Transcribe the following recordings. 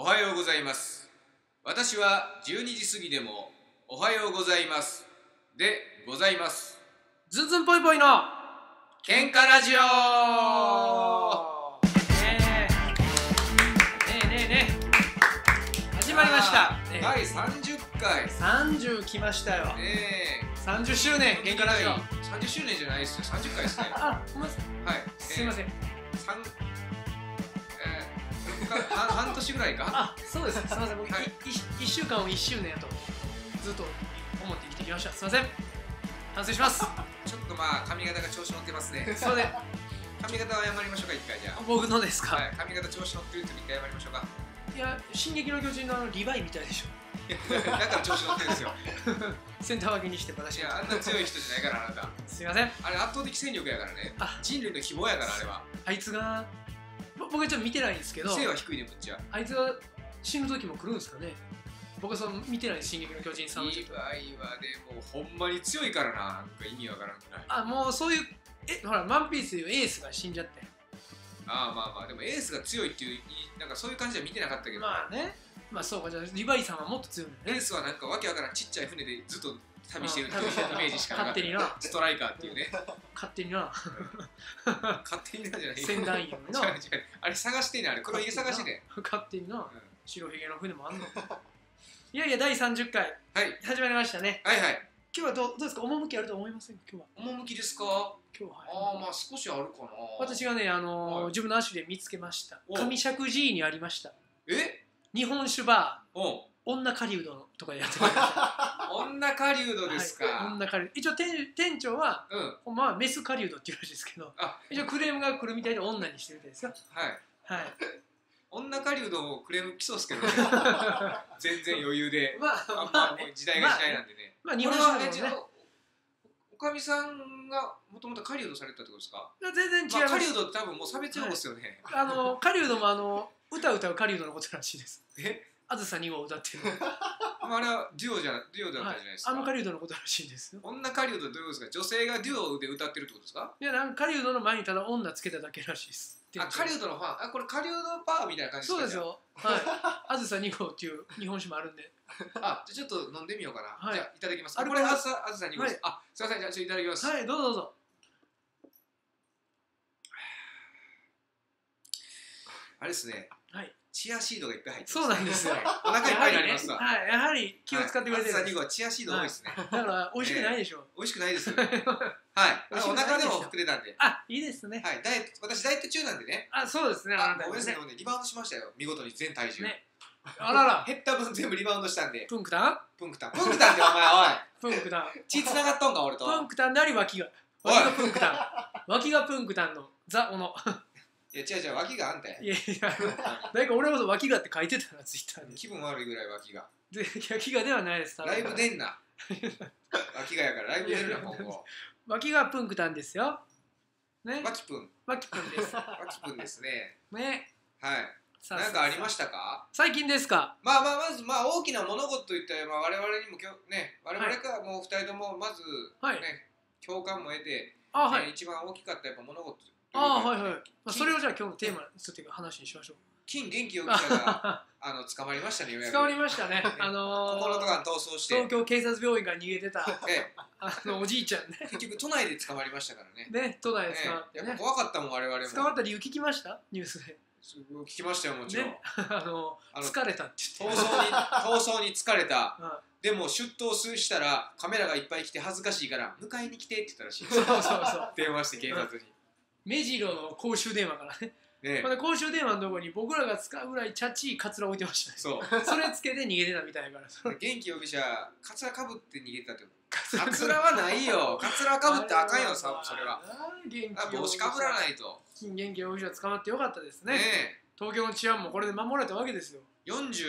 おはようございます。私は12時過ぎでもおはようございますでございます。ずんずんぽいぽいの喧嘩ラジオ。ねえ始まりました。第30回、30来ましたよ。30周年喧嘩ラジオ。30周年じゃないですよ、30回ですね。あ、ごめんなさい。はい、すいません。半年ぐらいか。あ、そうです。すみません。僕1週間を1周年やとずっと思って生きてきました。すみません。反省します。ちょっとまあ髪型が調子乗ってますね。そうで髪型は謝りましょうか、一回じゃあ。僕のですか。はい、髪型調子乗ってる時一回謝りましょうか。いや、進撃の巨人のリヴァイみたいでしょ。だから調子乗ってるんですよ。センター分けにして私は。あんな強い人じゃないからあなた。すみません。あれ圧倒的戦力やからね。人類の希望やからあれは。あいつが。僕はちょっと見てないんですけど、背は低いね、こっちは。あいつが死ぬ時も来るんですかね。僕はその見てない進撃の巨人さんの。リヴァイはでもほんまに強いからな、なんか意味わからんくない。あ、もうそういう、ほら、ワンピースでいうエースが死んじゃって。ああ、まあまあ、でもエースが強いっていう、なんかそういう感じは見てなかったけど。まあね。まあそうか、じゃあリヴァイさんはもっと強いんだね。エースはなんかわけわからんちっちゃい船でずっと旅してるっていうイメージしかなかった。ストライカーっていうね。勝手にな。勝手になじゃないよ。仙台にな。あれ探してね、あれ黒家探してね。勝手にな。白ひげの船もあんの。いやいや、第30回始まりましたね。はいはい。今日はどうですか、趣あると思いませんか。今日は趣ですか。今日はああ、まあ少しあるかな。私がね、自分の足で見つけました。上石神井にありました。え？日本酒バー女狩人とかやってます。女狩人ですか。女狩人、一応店長はまあメス狩人っていうらしいですけど、一応クレームが来るみたいで女にしてるみたいですよ。はいはい。女狩人もクレーム来そうですけどね、全然余裕で。まあ時代が時代なんでね。まあ日本酒はね、おかみさんがもともと狩人されたってことですか。全然違う。狩人って多分もう差別用語ですよね。狩人も歌を歌う狩人のことらしいです。え、あずさ2号歌ってる。あれはデュオだったじゃないですか。あの狩人のことらしいです。女狩人ってどういうことですか。女性がデュオで歌ってるってことですか。いや、なんか狩人の前にただ女つけただけらしいです。あ、狩人のファン。あ、これ狩人バーみたいな感じですか。そうですよ。はい。あずさ2号っていう日本酒もあるんで。あ、じゃあちょっと飲んでみようかな。じゃあいただきます。これあずさ2号です。あ、すいません。じゃあちょっといただきます。はい、どうぞどうぞ。あれですね、チアシードがいっぱい入ってます。そうなんですよ。お腹いっぱいになりますわ。やはり気を使ってくれてる。あずさ2号はチアシード多いですね。だから美味しくないでしょ。美味しくないですよね。はい。お腹でも膨れたんで。あ、いいですね。はい。私ダイエット中なんでね。あ、そうですね。おやつでもね、リバウンドしましたよ。見事に全体重。あらら。減った分全部リバウンドしたんで。プンクタン？プンクタン。プンクタンってお前、おい。プンクタン。血繋がっとんか、俺と。プンクタンであり脇が。脇がプンクタン。脇がプンクタンのザ・オノ。いや、違う脇があんたや。いやいや、なんか俺こそ脇がって書いてたな、ツイッターで。気分悪いぐらい脇が。で、脇がではないです。ライブ出んな。脇がやからライブ出るな、今後。脇がプンクタンですよね。脇プン、脇プンです。脇プンですね。ね、はい。なんかありましたか、最近ですか。まあまあ、まずまあ大きな物事といったら我々にもね、我々からもう2人ともまずね、共感も得て一番大きかったやっぱ物事。ああ、はいはい。それをじゃあ今日のテーマについて話にしましょう。金元気容疑者が捕まりましたね。捕まりましたね。心とか逃走して東京警察病院から逃げてたおじいちゃんね。結局都内で捕まりましたからね。ね、都内で捕まってやっぱ怖かったもん、我々も。捕まった理由聞きました、ニュースで。聞きましたよ、もちろん。疲れたって言って、逃走に疲れた。でも出頭したらカメラがいっぱい来て恥ずかしいから迎えに来てって言ったらしい。そうそうそう、電話して警察に。目白の公衆電話からね。まだ公衆電話のところに僕らが使うぐらいチャチいカツラ置いてましたね。それつけて逃げてたみたいだから。元気容疑者カツラかぶって逃げたってこと。カツラはないよ。カツラかぶってあかんよ、それは。帽子かぶらないと。金元気容疑者捕まってよかったですね。東京の治安もこれで守られたわけですよ。40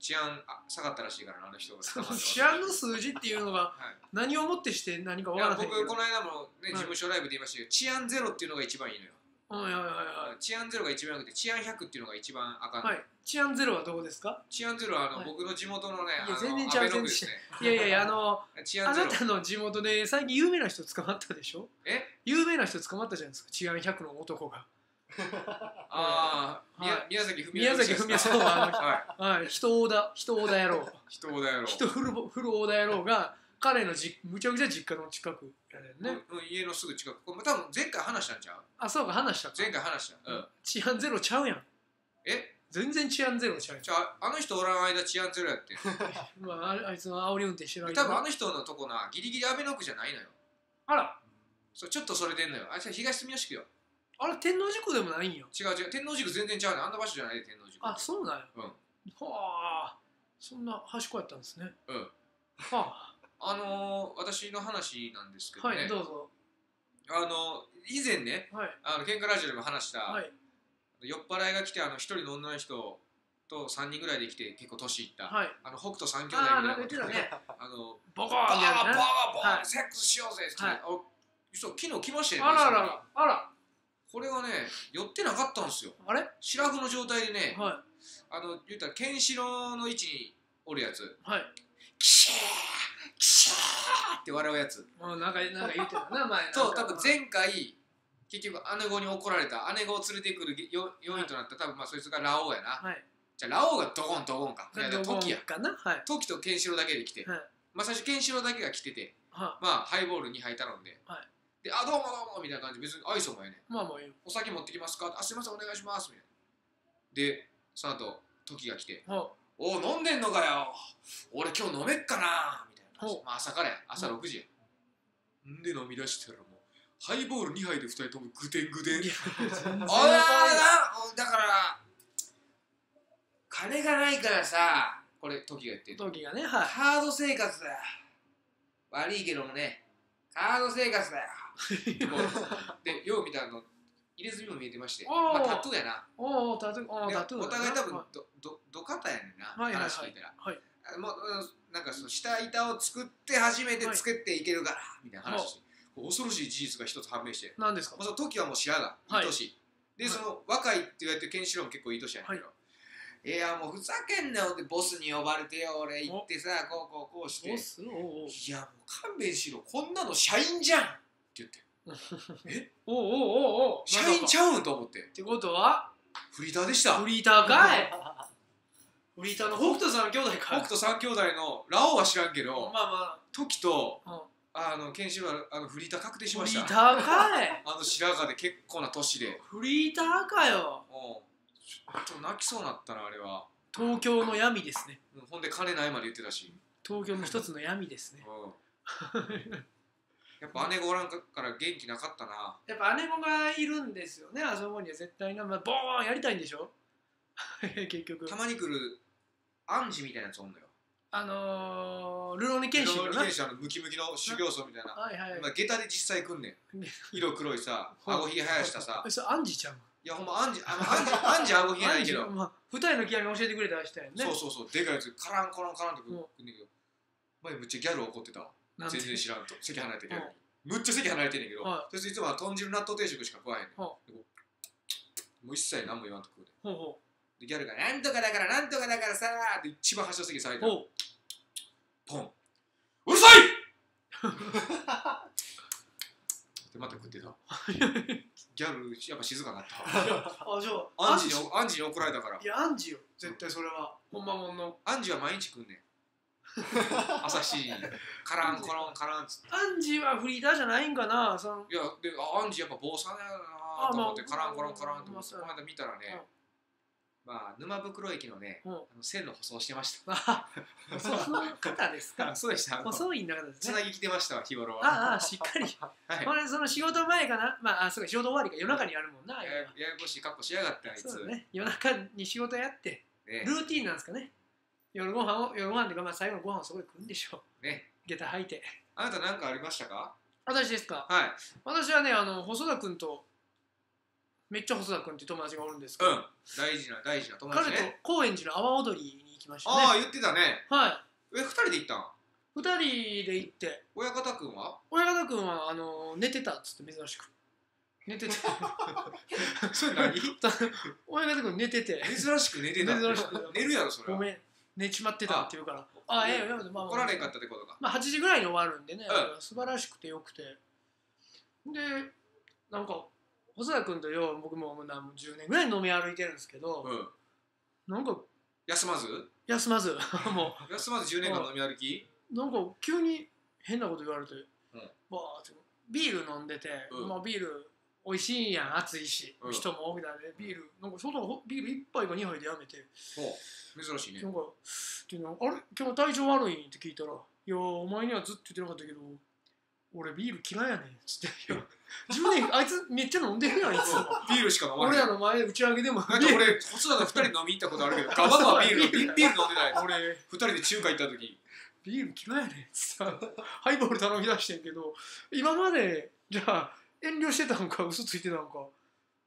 治安下がったらしいからな、あの人が。治安の数字っていうのが何をもってして何か分からない。僕この間も事務所ライブで言いましたけど、治安ゼロっていうのが一番いいのよ。治安ゼロが一番よくて、治安100っていうのが一番あかんの。治安ゼロはどこですか。治安ゼロは僕の地元のね、全然違う。いやいやいや、あなたの地元で最近有名な人捕まったでしょ。有名な人捕まったじゃないですか、治安100の男が。ああ、宮崎文哉さんは人オーダー野郎、人オーダー野郎、人フルオーダー野郎が彼のむちゃくちゃ実家の近くやねんね、家のすぐ近く、多分前回話したんちゃう？あ、そうか、話した、前回話した。治安ゼロちゃうやん。え、全然治安ゼロちゃうやん。あの人おらん間治安ゼロやって。あいつの煽り運転してないから、多分あの人のとこな、ギリギリ安倍の区じゃないのよ。あら、ちょっとそれ出んのよ。あいつは東住吉区よ。あれ、天王寺区でもないんよ。違う違う、天王寺区全然違うね。あんな場所じゃないで、天王寺区。あ、そうなんや。うん。はあ、そんな端っこやったんですね。うん。はあ。私の話なんですけどね。はい、どうぞ。以前ね、ケンカラジオでも話した、はい、酔っ払いが来て、一人の女の人と3人ぐらいで来て、結構年いった、はい、北斗三兄弟ぐらいの人が、ボコーン、ボコーン、ボコーン、セックスしようぜって言って、昨日来ましたよね。あらら、あら。これはね、寄ってなかったんですよ。あれ？シラフの状態でね、言ったら、ケンシロウの位置におるやつ。はい。キシャーキシャーって笑うやつ。もうなんか言うてたな、前。そう、多分前回、結局、姉子に怒られた。姉子を連れてくる要因となった、多分そいつがラオウやな。はい。じゃあ、ラオウがドゴンドゴンか。いや、トキや。トキとケンシロウだけで来て。まあ、最初、ケンシロウだけが来てて、まあ、ハイボール2杯頼んで。はい。で、あ、どうもどうもみたいな感じ。別に愛想もやね。まあまあいい。お酒持ってきますか？あ、すいません、お願いしますみたいな。で、その後、時が来て、おう、飲んでんのかよ。俺今日飲めっかなみたいな感じ。まあ朝からや。朝6時や。んで飲み出してたらもう、ハイボール2杯で2人ともぐてんぐてん。おやーだから、金がないからさ、これ時が言ってる。時がね、はい。ハード生活だよ。悪いけどもね、ハード生活だよ。で、よう見た入れ墨も見えてまして、まあタトゥーやな。お互い多分ど方やねんな、話聞いたら。なんか下板を作って初めて作っていけるからみたいな話して、恐ろしい事実が一つ判明して、何ですか？時はもう白がいい年で、その若いって言われてるケンシロウも結構いい年やねんけど、いやもうふざけんなよってボスに呼ばれてよ、俺行ってさ、こうこうこうして、いやもう勘弁しろ、こんなの社員じゃんって言って、え、おうおうおう、社員ちゃうんと思って。ってことはフリーターでした。フリーターかい。フリーターの北斗三兄弟かい。北斗三兄弟のラオウは知らんけど、まあまあトキとケンシロウはフリーター確定しました。フリーターかい。白髪で結構な年でフリーターかよ。ちょっと泣きそうなったな、あれは。東京の闇ですね。ほんで金ないまで言ってたし、東京の一つの闇ですね。やっぱ姉子おらんから元気なかったな。やっぱ姉子がいるんですよね、あそこには絶対な。ボーンやりたいんでしょ。結局たまに来るアンジみたいなやつおんのよ。ルローニケンシンのムキムキの修行僧みたいな、下駄で実際来んねん。色黒いさ、顎ひげ生やしたさ。それアンジちゃん。いやほんまアンジ、顎ひげないけど、二重の極み教えてくれた人やんね。そうそうそう、でかいやつカランカランカランって来んねんけど、前むっちゃギャル怒ってた。全然知らんと、席離れてる。むっちゃ席離れてんねんけど、そいついつもは豚汁納豆定食しか食わへんねん。もう一切何も言わんと食うで。ギャルが「なんとかだからなんとかだからさ」って一番端の席下げてポン「うるさい！」ってまた食ってた。ギャルやっぱ静かになった。あ、じゃあアンジに怒られたから。いやアンジよ、絶対それはほんまもんの。アンジは毎日食うねん。朝7時にカランコロンカランっつって。アンジはフリーターじゃないんかな。いやで、アンジやっぱ坊さんやなと思って、カランコロンカランってこの間見たらね、まあ沼袋駅のね線路舗装してました。その方ですか。そうでした。細いんだからですね。つなぎきてましたわ、日頃は。ああしっかり。これその仕事前かな、まあそうか、仕事終わりか、夜中にやるもんな。ややこしい格好しやがってあいつ。夜中に仕事やってルーティーンなんですかね。夜ご飯で、まあ最後のご飯をそこで食うんでしょうね。下駄履いて。あなた何かありましたか？私ですか。はい。私はね、細田君と、めっちゃ細田君って友達がおるんですけど、大事な友達ね。彼と高円寺の阿波踊りに行きましたね。ああ言ってたね。はい。え、2人で行ったん？2人で行って。親方君は？親方君は寝てたっつって、珍しく。寝てて、それ何？親方君寝てて。珍しく寝てた。珍しく寝るやろそれ。ごめん。寝ちまってたって言うから、あ、ええ、怒られんかったってことか。まあ8時ぐらいに終わるんでね、素晴らしくてよくて、でなんか細田君とよう僕も10年ぐらい飲み歩いてるんですけど、うん、なんか休まずもう休まず10年間飲み歩き、なんか急に変なこと言われて、うん、バーってビール飲んでて、うん、まあ、ビールおいしいやん、暑いし、うん、人も多いなのでビールなんか外のビール1杯か2杯でやめて、珍しいね。なんかっていうの、あれ今日体調悪いって聞いたら、いやお前にはずっと言ってなかったけど俺ビール嫌いやねんっつってよ。自分であいつめっちゃ飲んでるやんいつも。ビールしか飲まない。俺らの前打ち上げでも。だって俺細田が2人飲み行ったことあるけど、ガバガバビール飲んでない。俺2人で中華行った時ビール嫌いやねんっつってハイボール頼み出してんけど、今までじゃあ遠慮してたのか嘘ついてたのか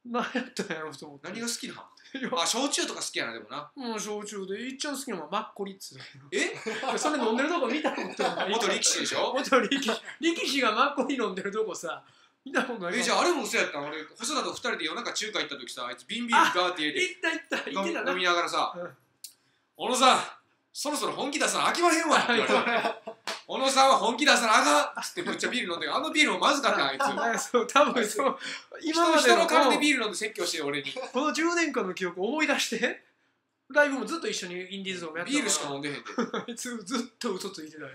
何やったんやろうと思って。何が好きなの？あ、焼酎とか好きやな。でもな、うん、焼酎でいっちゃん好きなのはマッコリっつう。えそれ飲んでるとこ見たことない。元力士でしょ。元力士がマッコリ飲んでるとこさ見たことない。じゃああれも嘘やったん。俺細田と2人で夜中中華行った時さ、あいつビンビンガーって入れて行ったな飲みながらさ、小野さんそろそろ本気出さなあきまへんわって言われて、小野さんは本気出さなあかんっつってむっちゃビール飲んで、あのビールもまずかったあいつ。そう、多分そう、今の人の顔でビール飲んで説教して俺に。この10年間の記憶を思い出して、ライブもずっと一緒にインディーズをやってた。ビールしか飲んでへんであいつずっと嘘ついてない。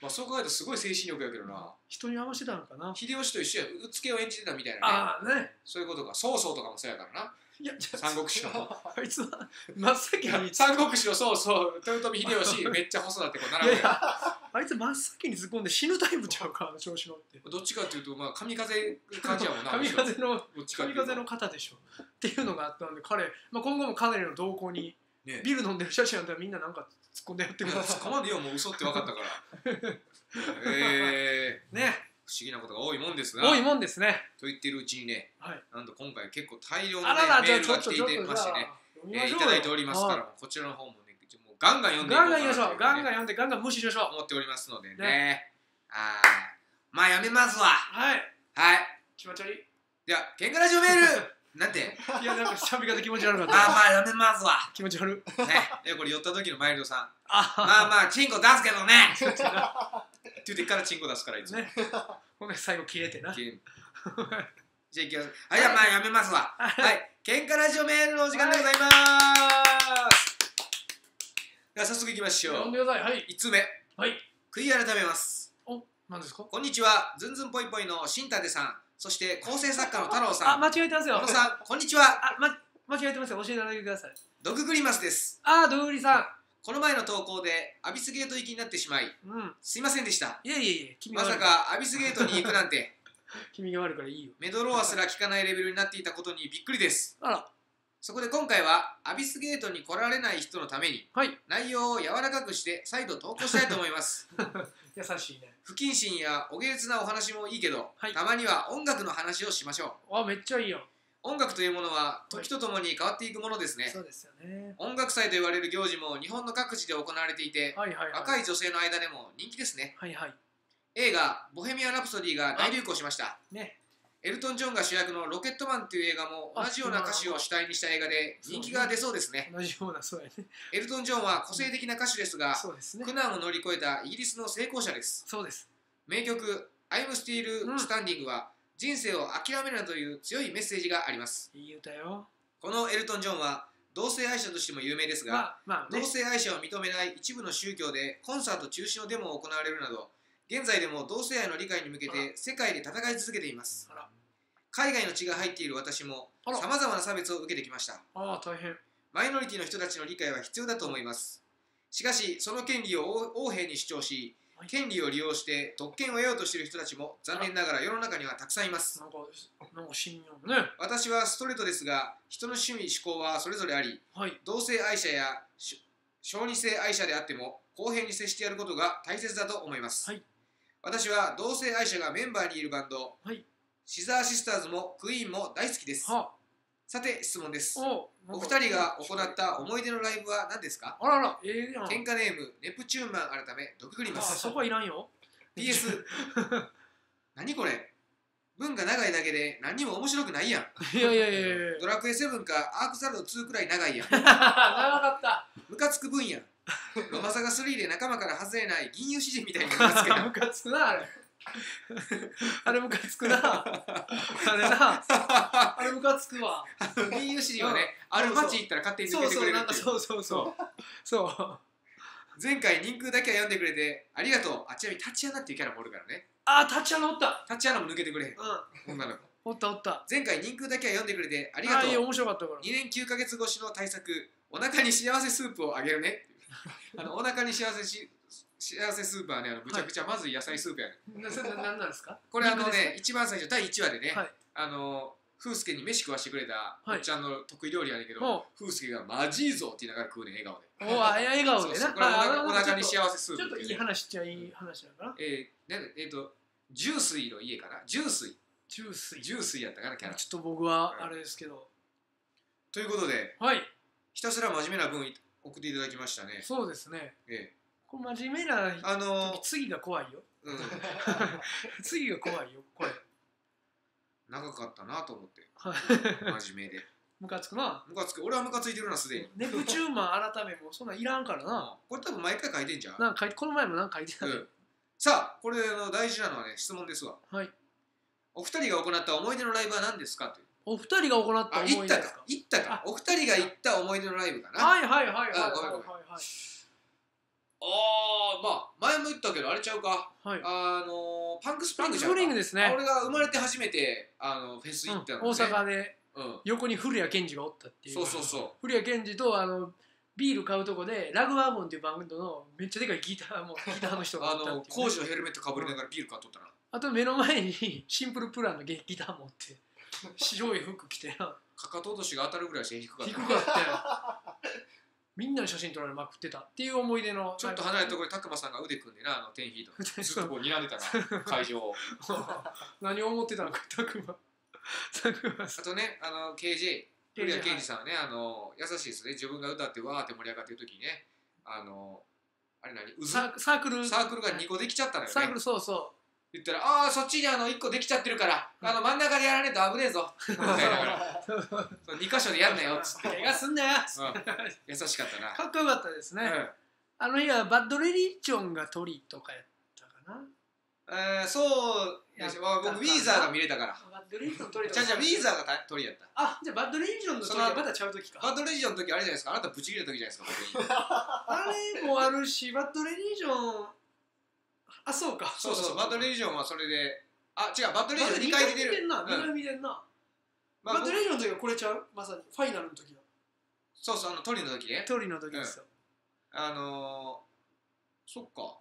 まあそう考えるとすごい精神力やけどな。人に合わせてたのかな。秀吉と一緒や、うつけを演じてたみたいなね。ああね、そういうことか。曹操とかもそうやからな。いや、三国志のあいつは真っ先に三国志のそう豊臣秀吉めっちゃ細田ってこう並べる。あいつ真っ先に突っ込んで死ぬタイプちゃうか、調子乗って。どっちかっていうとまあ神風感じやもんな。神風の方でしょっていうのがあったんで、彼、まあ、今後も彼の動向に、ね、ビール飲んでる写真あったらみんななんか突っ込んでやってくる。そこまでよ、もう嘘って分かったからね、不思議なことが多いもんですが、多いもんですね。と言ってるうちにね、なんと今回結構大量のメールが来ていてましてね、いただいておりますから、こちらの方もね、ガンガン読んでいこうかなという、ガンガン読んで、ガンガン無視しましょう思っておりますのでね。あー、まあやめますわ。はい。はい。気持ち悪い。では、ケンカラジオメールなんて、いや、なんかしゃべり方気持ち悪かった。まあまあやめますわ。気持ち悪い。ね、これ寄った時のマイルドさん。まあまあ、チンコ出すけどね。って言ってからチンコ出すからいつも。ごめん、最後切れてな。じゃあいきます。はい、じゃあまあやめますわ。はい、ケンカラジオメールのお時間でございます。では早速いきましょう。読んでください。はい。5つ目。はい。悔い改めます。お、なんですか。こんにちは、ずんずんぽいぽいの新舘さん。そして構成作家の太郎さん。あ、間違えてますよ。太郎さん、こんにちは。あ、間違えてますよ。教えてあげてください。ドググリマスです。あ、ドググリさん。この前の投稿でアビスゲート行きになってしまい、うん、すいませんでした。いやいやいや、君が悪い。まさかアビスゲートに行くなんて、君が悪いからいいよ。メドローアすら聞かないレベルになっていたことにびっくりです。あら。そこで今回はアビスゲートに来られない人のために、はい、内容を柔らかくして再度投稿したいと思います。優しいね。不謹慎やお下劣なお話もいいけど、はい、たまには音楽の話をしましょう。あ、めっちゃいいよ。音楽というものは時とともに変わっていくものですね。そうですよね。音楽祭と言われる行事も日本の各地で行われていて、若い女性の間でも人気ですね。はいはい。映画「ボヘミアン・ラプソディ」が大流行しました。ね。エルトン・ジョンが主役の「ロケットマン」という映画も同じような歌手を主体にした映画で人気が出そうですね。同じような、そうやね。エルトン・ジョンは個性的な歌手ですが、苦難を乗り越えたイギリスの成功者です。そうです。名曲「アイム・スティール・スタンディング」は人生を諦めるなという強いメッセージがあります。いい歌よ。このエルトン・ジョンは同性愛者としても有名ですが、同性愛者を認めない一部の宗教でコンサート中止のデモを行われるなど、現在でも同性愛の理解に向けて世界で戦い続けています。海外の血が入っている私もさまざまな差別を受けてきました。ああ、大変。マイノリティの人たちの理解は必要だと思います。しかし、その権利を横柄に主張し、権利を利用して特権を得ようとしている人たちも残念ながら世の中にはたくさんいます。なんか信用ね。私はストレートですが、人の趣味嗜好はそれぞれあり、はい、同性愛者や小児性愛者であっても公平に接してやることが大切だと思います。はい、私は同性愛者がメンバーにいるバンド、はい、シザーシスターズもクイーンも大好きです。さて質問です。お二人が行った思い出のライブは何ですか？あらら、ケンカネームネプチューンマン改めドググリマス。あ、そこはいらんよ。PS 何これ？文が長いだけで何にも面白くないやん。いやいやいや。ドラクエ7かアークサルド2くらい長いやん。長かった。ムカつく分やん。ロマサガ3で仲間から外れない銀融詩人みたいなムカつくなあれ。あれムカつくなあれなあれムカつくわ。 BUC はね、あれマジ行ったら勝手に抜けてくれるっていう。そうそうそうそう。前回人空だけは読んでくれてありがとう。あ、ちなみにタチアナっていうキャラもおるからね。ああ、タチアナおった。タチアナも抜けてくれへん、うん、女の子おったおった。前回人空だけは読んでくれてありがとう。あ、いや面白かったから。2年9ヶ月越しの大作、お腹に幸せスープをあげるね。あのお腹に幸せスープはね、ぐちゃぐちゃまずい野菜スープやね。何なんですかこれ。あのね、一番最初第1話でね、風介に飯食わしてくれたおっちゃんの得意料理やねんけど、風介がマジいぞって言いながら食うねん、笑顔で。おお、笑顔でな。これお腹に幸せスープ。ちょっといい話っちゃいい話だから。重水の家かな。重水やったかな、キャラ。ちょっと僕はあれですけど。ということで、ひたすら真面目な分送っていただきましたね。そうですね。これ真面目な時、次が怖いよ。次が怖いよ、これ。長かったなと思って。真面目で。ムカつくな。ムカつく。俺はムカついてるな、すでに。ネプチューマン改めもそんないらんからな。これ多分毎回書いてんじゃん。なんかこの前もなんか書いてた。さあ、これ大事なのはね、質問ですわ。はい。お二人が行った思い出のライブは何ですかという。お二人が行った思い出ですか。行ったか。お二人が行った思い出のライブかな。はいはいはいはいはい。ああ、まあ前も言ったけどあれちゃうか、パンクスプリングじゃん。俺が生まれて初めてフェス行ったの、大阪で。横に古谷健二がおったっていう。そうそうそう。古谷健二とビール買うとこでラグワーボンっていうバンドのめっちゃでかいギターの人がおった。工事のヘルメットかぶりながらビール買っとったな。あと目の前にシンプルプランのギター持って白い服着てな、かかと落としが当たるぐらいして低かったよ。みんなに写真撮られまくってたっていう思い出の。ちょっと離れたところで拓磨さんが腕組んでな、テンヒートずっとこう睨んでたな、会場を。何を思ってたのか拓磨さん。あとね、KJ 古谷健二さんはね、優しいですね。自分が歌ってわーって盛り上がってる時にね、あれ何、サークルが2個できちゃったのよね。サークル、そうそう。言ったら、ああ、そっちに1個できちゃってるから、真ん中でやられると危ねえぞ。2か所でやんなよっつって。怪我すんなよ。優しかったな。かっこよかったですね。あの日はバッドレリジョンがトリとかやったかな。そう、僕、ウィーザーが見れたから。バッドレリジョントリとか。じゃあ、ウィーザーがトリやった。あ、じゃあ、バッドレリジョンの時はまだちゃう時か。バッドレリジョンの時あれじゃないですか。あなた、ぶち切れた時じゃないですか。あれもあるし、バッドレリジョン。あ、そうか。そうそう、バッドレリジョンはそれで、あ、違う、バッドレリジョン2回出てる。バッドレリジョンの時はこれちゃう、まさにファイナルの時だ。そうそう、トリの時ね。トリの時ですよ。そっか。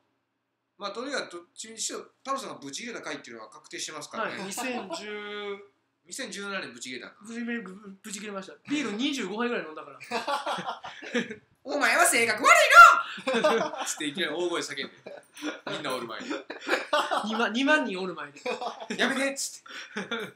まあ、とりあえずどっちにしろ、太郎さんがブチ切れた回っていうのは確定してますからね。2017年ブチ切れた。ブチ切れました。ビール25杯ぐらい飲んだから。お前は性格悪いの！つっていきなり大声叫んで、みんなおる前で。2万人おる前で。やめてっつって。お前は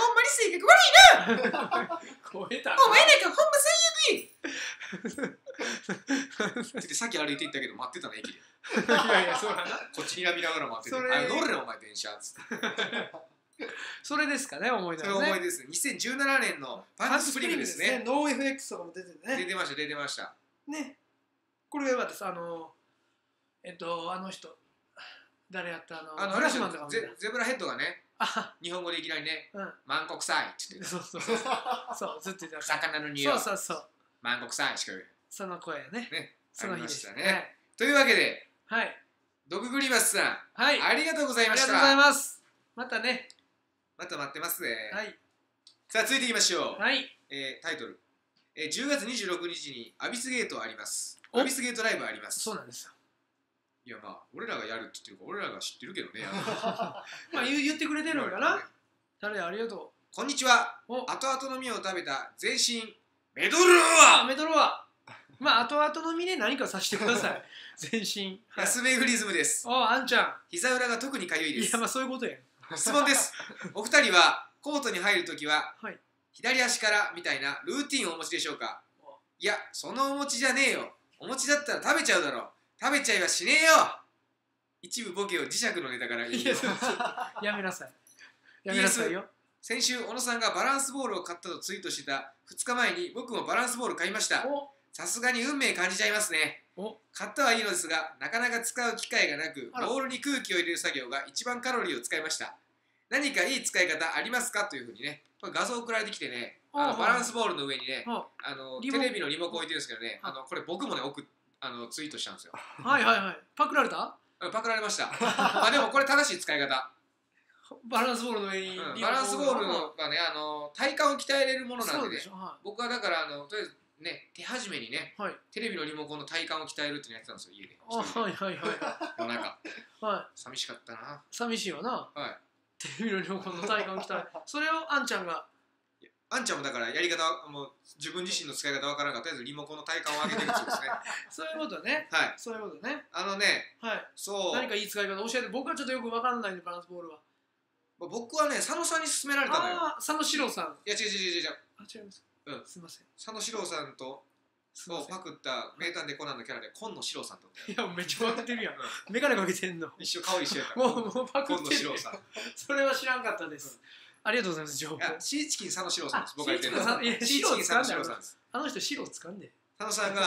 ほんまに性格悪いな！超えた。お前なんかほんま最悪い！ってさっき歩いて行ったけど待ってたの駅で。いやいや、そうなんだ。こっちにらみながら待ってた。乗るなお前電車っつって。それですかね、思い出ですね。2017年のパンクスプリングですね。ノー FX とかも出てね。出てました、出てました。ね。これがよかったです。あの人、誰やったフラッシュマンとかも。ゼブラヘッドがね、日本語でいきなりね、万国臭いって言って。そうそうそう。そう、ずっと言ってました。魚の匂い。そうそうそう。万国臭いしか言う。その声ね。ね。その日でしたね。というわけで、ドクグリバスさん、ありがとうございました。ありがとうございます。またね。また待ってますね。はい、さあ続いていきましょう。はい、タイトル、10月26日にアビスゲートあります。アビスゲートライブあります。そうなんですよ。いや、まあ俺らがやるって言ってるから俺らが知ってるけどね。まあ言ってくれてるのかな。誰、ありがとう。こんにちは。後々の実を食べた全身メドロワ。メドロワ、まあ後々の実で何かさせてください。全身ラスベイフリズムです。お、あんちゃん膝裏が特にかゆいです。いや、まあそういうことやん。質問です。お二人はコートに入るときは左足からみたいなルーティンをお持ちでしょうか。いや、そのお餅じゃねえよ。お餅だったら食べちゃうだろう。食べちゃいはしねえよ。一部ボケを磁石のネタから言うよ。やめなさい、やめなさいよ。先週小野さんがバランスボールを買ったとツイートしてた2日前に僕もバランスボール買いました。さすがに運命感じちゃいますね。買ったはいいのですが、なかなか使う機会がなく、ボールに空気を入れる作業が一番カロリーを使いました。何かいい使い方ありますかというふうにね、これ画像送られてきてね、バランスボールの上にね、テレビのリモコン置いてるんですけどね、これ僕もね、ツイートしたんですよ。はいはいはい。パクられた？パクられました。まあでもこれ正しい使い方。バランスボールの上に、バランスボールがね、体幹を鍛えれるものなんでね、僕はだから、とりあえず、ね、手始めにね、テレビのリモコンの体幹を鍛えるってのやってたんですよ、家で。はいはいはい。なんか、寂しかったな。寂しいわな。テレビのリモコンの体幹を鍛える。それをあんちゃんが。あんちゃんもだからやり方、もう自分自身の使い方わからんから、とりあえずリモコンの体幹を上げてるってことですね。そういうことね。はい。そういうことね。そう。何かいい使い方教えて、僕はちょっとよくわかんないね、バランスボールは。僕はね、佐野さんに勧められたのよ。佐野史郎さん。いや違う。あ、違います。うん、すみません。佐野史郎さんとパクった名探偵コナンのキャラで今野史郎さんと。いやめっちゃ分かってるやん。眼鏡かけてんの。一緒顔一緒やった。もうパクってる。今野史郎さん。それは知らんかったです。ありがとうございます情報。シーチキン佐野史郎さんです。僕が言ってるの。シーチキン佐野史郎さんです。あの人史郎掴んで。佐野さんが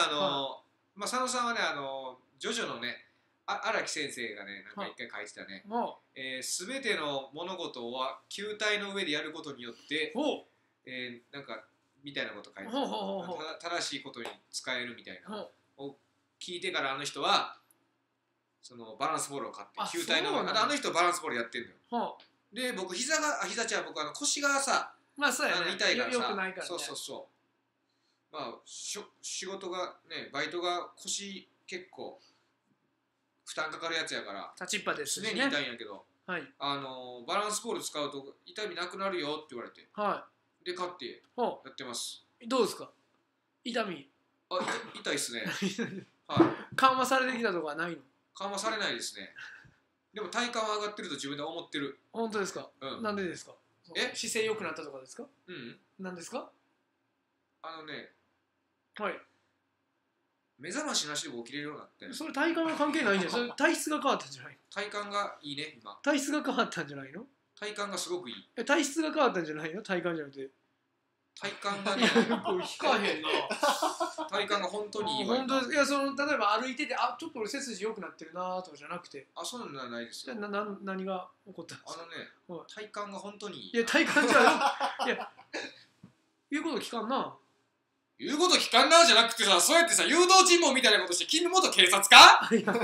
佐野さんはねジョジョのね。荒木先生がね、なんか一回書いてたね、すべての物事は球体の上でやることによって、なんかみたいなこと書いてた、正しいことに使えるみたいなを聞いてから、あの人はそのバランスボールを買って、球体の上で、あの人バランスボールやってるのよ。で、僕、膝ちゃん、僕、腰がさ、痛いからさ、そう、まあ、仕事がね、バイトが腰結構、負担かかるやつやから立ちっぱですね。常に痛いんやけど、バランスボール使うと痛みなくなるよって言われて、で買ってやってます。どうですか痛み？あ、痛いっすね。緩和されてきたとかはないの？緩和されないですね。でも体幹は上がってると自分で思ってる。本当ですか？なんでですか？姿勢良くなったとかですか？なんですか？目覚ましなしで起きれるようになって。それ体幹は関係ないんじゃない？体質が変わったんじゃないの？体幹がいいね、今。体質が変わったんじゃないの？体幹がすごくいい。体質が変わったんじゃないの？体幹じゃなくて。体幹がね、聞かへんな。体幹が本当にいいわ。本当、いや、その、例えば歩いてて、あ、ちょっと俺背筋良くなってるなとかじゃなくて。あ、そういうのはないですよ。何が起こったんですか？体幹が本当にいい。いや、体幹じゃない。いや、言うこと聞かんな。言うこと聞かんなじゃなくてさ、そうやってさ、誘導尋問みたいなことして、君元警察か？警察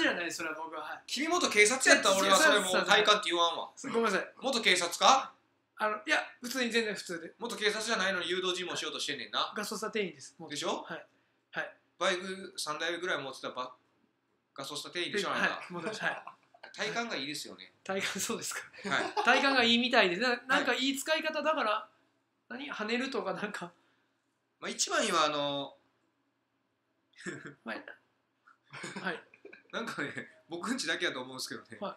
じゃない、それは僕は。君元警察やったら俺はそれも体感って言わんわ。ごめんなさい。元警察か？いや、普通に全然普通で。元警察じゃないのに誘導尋問しようとしてんねんな。ガソスタ店員です。でしょ？はい。バイク3台ぐらい持ってたガソスタ店員でしょ、あなた。体感がいいですよね。体感、そうですか。体感がいいみたいで、なんかいい使い方だから、何？跳ねるとかなんか。まあ一番今なんかね、僕んちだけやと思うんですけどね、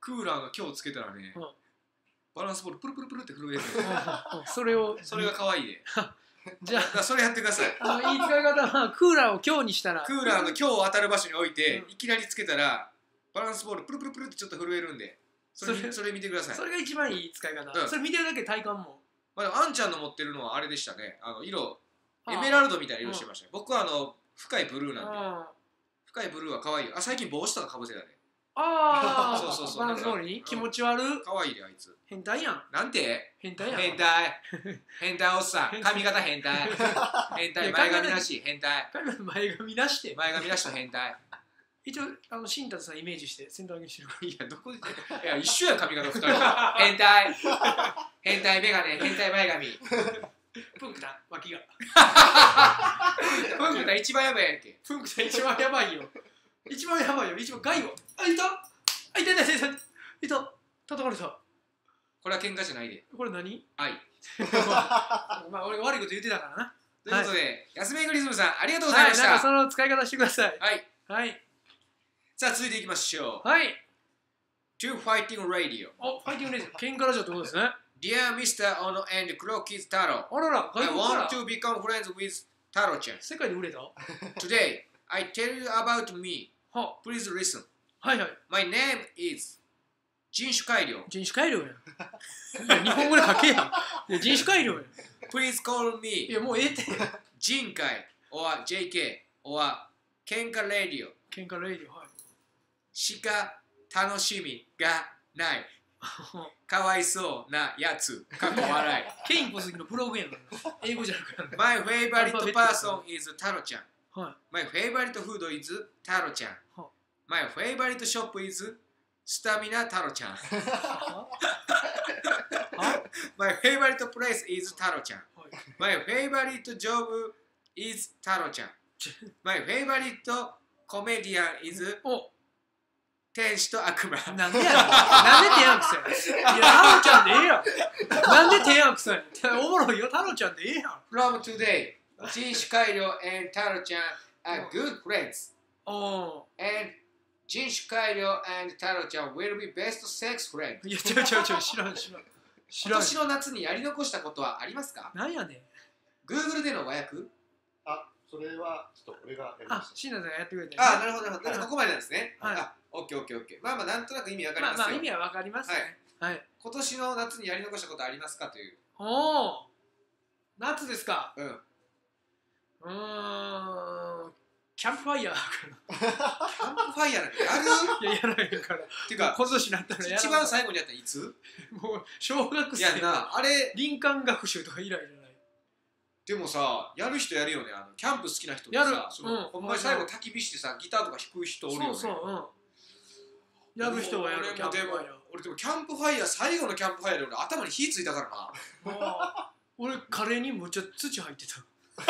クーラーが今日つけたらね、バランスボールプルプルプルって震えて、それが可愛いで。じゃあそれやってください。いい使い方はクーラーを今日にしたら、クーラーの今日当たる場所に置いていきなりつけたらバランスボールプルプルプルってちょっと震えるんで、それ見てください。それが一番いい使い方。それ見てるだけ体感も。まああんちゃんの持ってるのはあれでしたね、色。エメラルドみたいな色してました。僕は深いブルーなんで、深いブルーは可愛い。あ、最近帽子とかかぶせたね。ああ、そう。バランスボールに気持ち悪い。可愛いであいつ。変態やん。なんて？変態やん。変態おっさん。髪型変態。変態前髪なし変態。前髪なしで。前髪なしと変態。一応新達さんイメージしてセンター上げしてるから。いやどこで？いや一緒や髪型二人。変態。変態メガネ。変態前髪。プンクだ、脇が。プンクだ、一番やばいやんけ。プンクだ、一番やばいよ。一番やばいよ、一番害を。あ、いたあ、いた先生。いた叩かれた。これは喧嘩じゃないで。これ何？愛。まあ、俺が悪いこと言ってたからな。ということで、安めぐりずむさん、ありがとうございました。なんかその使い方してください。はい。さあ、続いていきましょう。To Fighting Radio。お、Fighting Radio。喧嘩ラジオってことですね。Dear Mr. Ono and Crocky's Taro, I want to become friends with Taro-chan. Today, I tell you about me. Please listen. My name is Jinshu Kairyo. Jinshu Kairyo? Jinshu Kairyo. Please call me Jinkai or JK or 喧嘩レディオ。喧嘩レディオ、はい。しか楽しみがない。かわいそうなやつ。かっこ笑い。ケイン小杉のプログラム。英語じゃなくて。My favorite person is タロちゃん。My favorite food is タロちゃん。My favorite shop is スタミナタロちゃん。My favorite place is タロちゃん。My favorite job is タロちゃん。My favorite comedian is 天使と悪魔。なんでやねん。なんで手やんくさい。いや、タロちゃんでええやん。なんで手やんくさい。おもろいよ、タロちゃんでええやん。From today, 人種改良 and タロちゃん are good friends. And 人種改良 and タロちゃん will be best sex friends. いや、ちょちょちょ、知らん知らん。今年の夏にやり残したことはありますか？なんやねん。Google での和訳？あ、それはちょっと俺がやりました。あ、椎名さんがやってくれて。あ、なるほどなるほど。ここまでなんですね。はい。オッケーオッケーオッケー。まあまあなんとなく意味わかりますよ。まあ意味はわかりますね。はい。今年の夏にやり残したことありますかという。おお。夏ですか？うん。キャンプファイヤーかな。キャンプファイヤーなんかやる？いや、やらないから。ていうか、今年になったら一番最後にやったらいつ？もう、小学生な、あれ、林間学習とか以来じゃない。でもさ、やる人やるよね。キャンプ好きな人もさ、ほんまに最後焚き火してさ、ギターとか弾く人おるよね。そうそう、やる人はやる。俺でも、キャンプファイヤー、最後のキャンプファイヤーで俺、頭に火ついたからな。俺、カレーにむっちゃ土入ってた。そ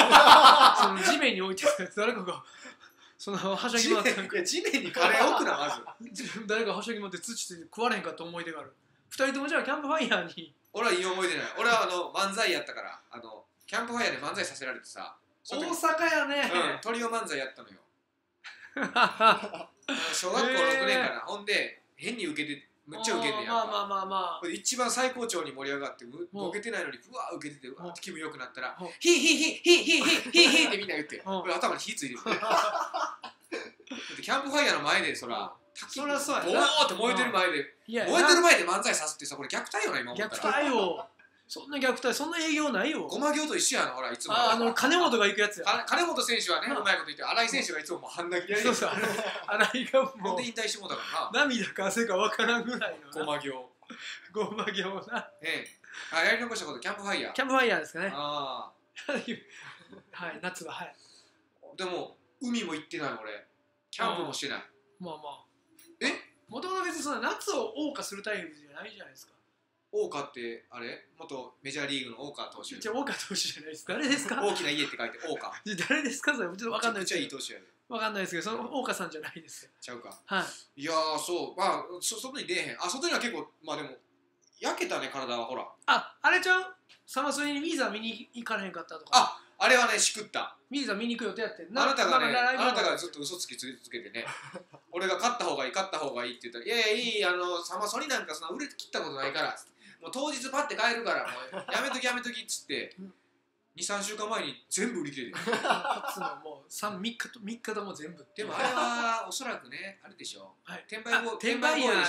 の地面に置いてたやつ誰かがそのはしゃぎ回って地面にカレー置くなまず誰かはしゃぎ回って土ついて食われへんかった思い出がある。2人ともじゃあキャンプファイヤーに。俺はいい思い出ない。俺は漫才やったから、キャンプファイヤーで漫才させられてさ、大阪やね、トリオ漫才やったのよ。小学校6年かな。ほんで変に受けてむっちゃウケんねやんか。一番最高潮に盛り上がってボケてないのにふわウケててわって気分良くなったら「ヒーヒーヒーヒーヒーヒーヒーヒー」ってみんな言って、俺頭に火ついてる。キャンプファイヤーの前でそら焚き火ボーって燃えてる前で漫才さすってさ、これ虐待よな今思ったら。虐待よ、そんな虐待、そんな営業ないよ。ごま行と一緒やな。ほらいつも金本が行くやつや。金本選手はねうまいこと言って、新井選手がいつももう半泣きやりそうそう、新井がもう引退してもうたからな、涙か汗か分からんぐらいのごま行、ごま行な。ええ、やり残したこと、キャンプファイヤー、キャンプファイヤーですかね。ああ、はい、夏ははい。でも海も行ってない、俺キャンプもしてない。まあまあ、え、もともと別にそんな夏を謳歌するタイプじゃないじゃないですか。大川ってあれ、元メジャーリーグの大川投手。じゃ大川投手じゃないですか。誰ですか？大きな家って書いて大川。誰ですかそれ？ちょっとわかんないですけど。めっちゃいい投手やね。わかんないですけど、その大川さんじゃないです。ちゃうか。はい。いやーそう、まあ外に出えへん。あ、外には結構まあでも焼けたね体はほら。あ、あれちゃん？サマソニにミーザー見に行かれへんかったとか。あ、あれはねしくった。ミーザー見に行く予定やってんな。あなたがね、あなたがずっと嘘つき続けてね。俺が勝った方がいい勝った方がいいって言ったら、いやいやいい、サマソニなんかそんな売れ切ったことないから。もう当日パッて買えるからもうやめときやめときっつって23週間前に全部売り切れてる。もう3日とも全部。でもあれはおそらくねあれでしょ、転売ヤー、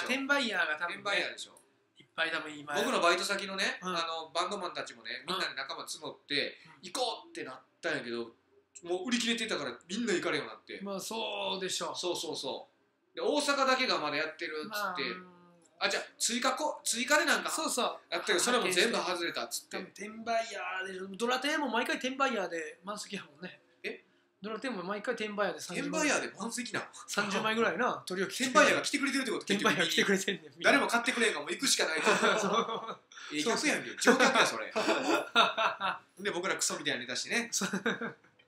転売ヤーが多分いっぱい多分今僕のバイト先のねバンドマンたちもねみんなで仲間募って行こうってなったんやけど、もう売り切れてたからみんな行かれようになって。まあそうでしょう。そうそうそう。で大阪だけがまだやってるっつって、あ、じゃあ追加でなんかやったけどそれも全部外れたっつって。転売ヤーで、ドラテンも毎回転売ヤーで満席やもんね。え、ドラテンも毎回転売ヤーで30枚。転売ヤーで満席なの30枚ぐらいな、取り置き。転売ヤーが来てくれてるってこと。転売ヤーが来てくれてるんだよ。誰も買ってくれんか、もう行くしかない。ええ客やんけ、乗客やそれ。で僕らクソみたいなネタしてね。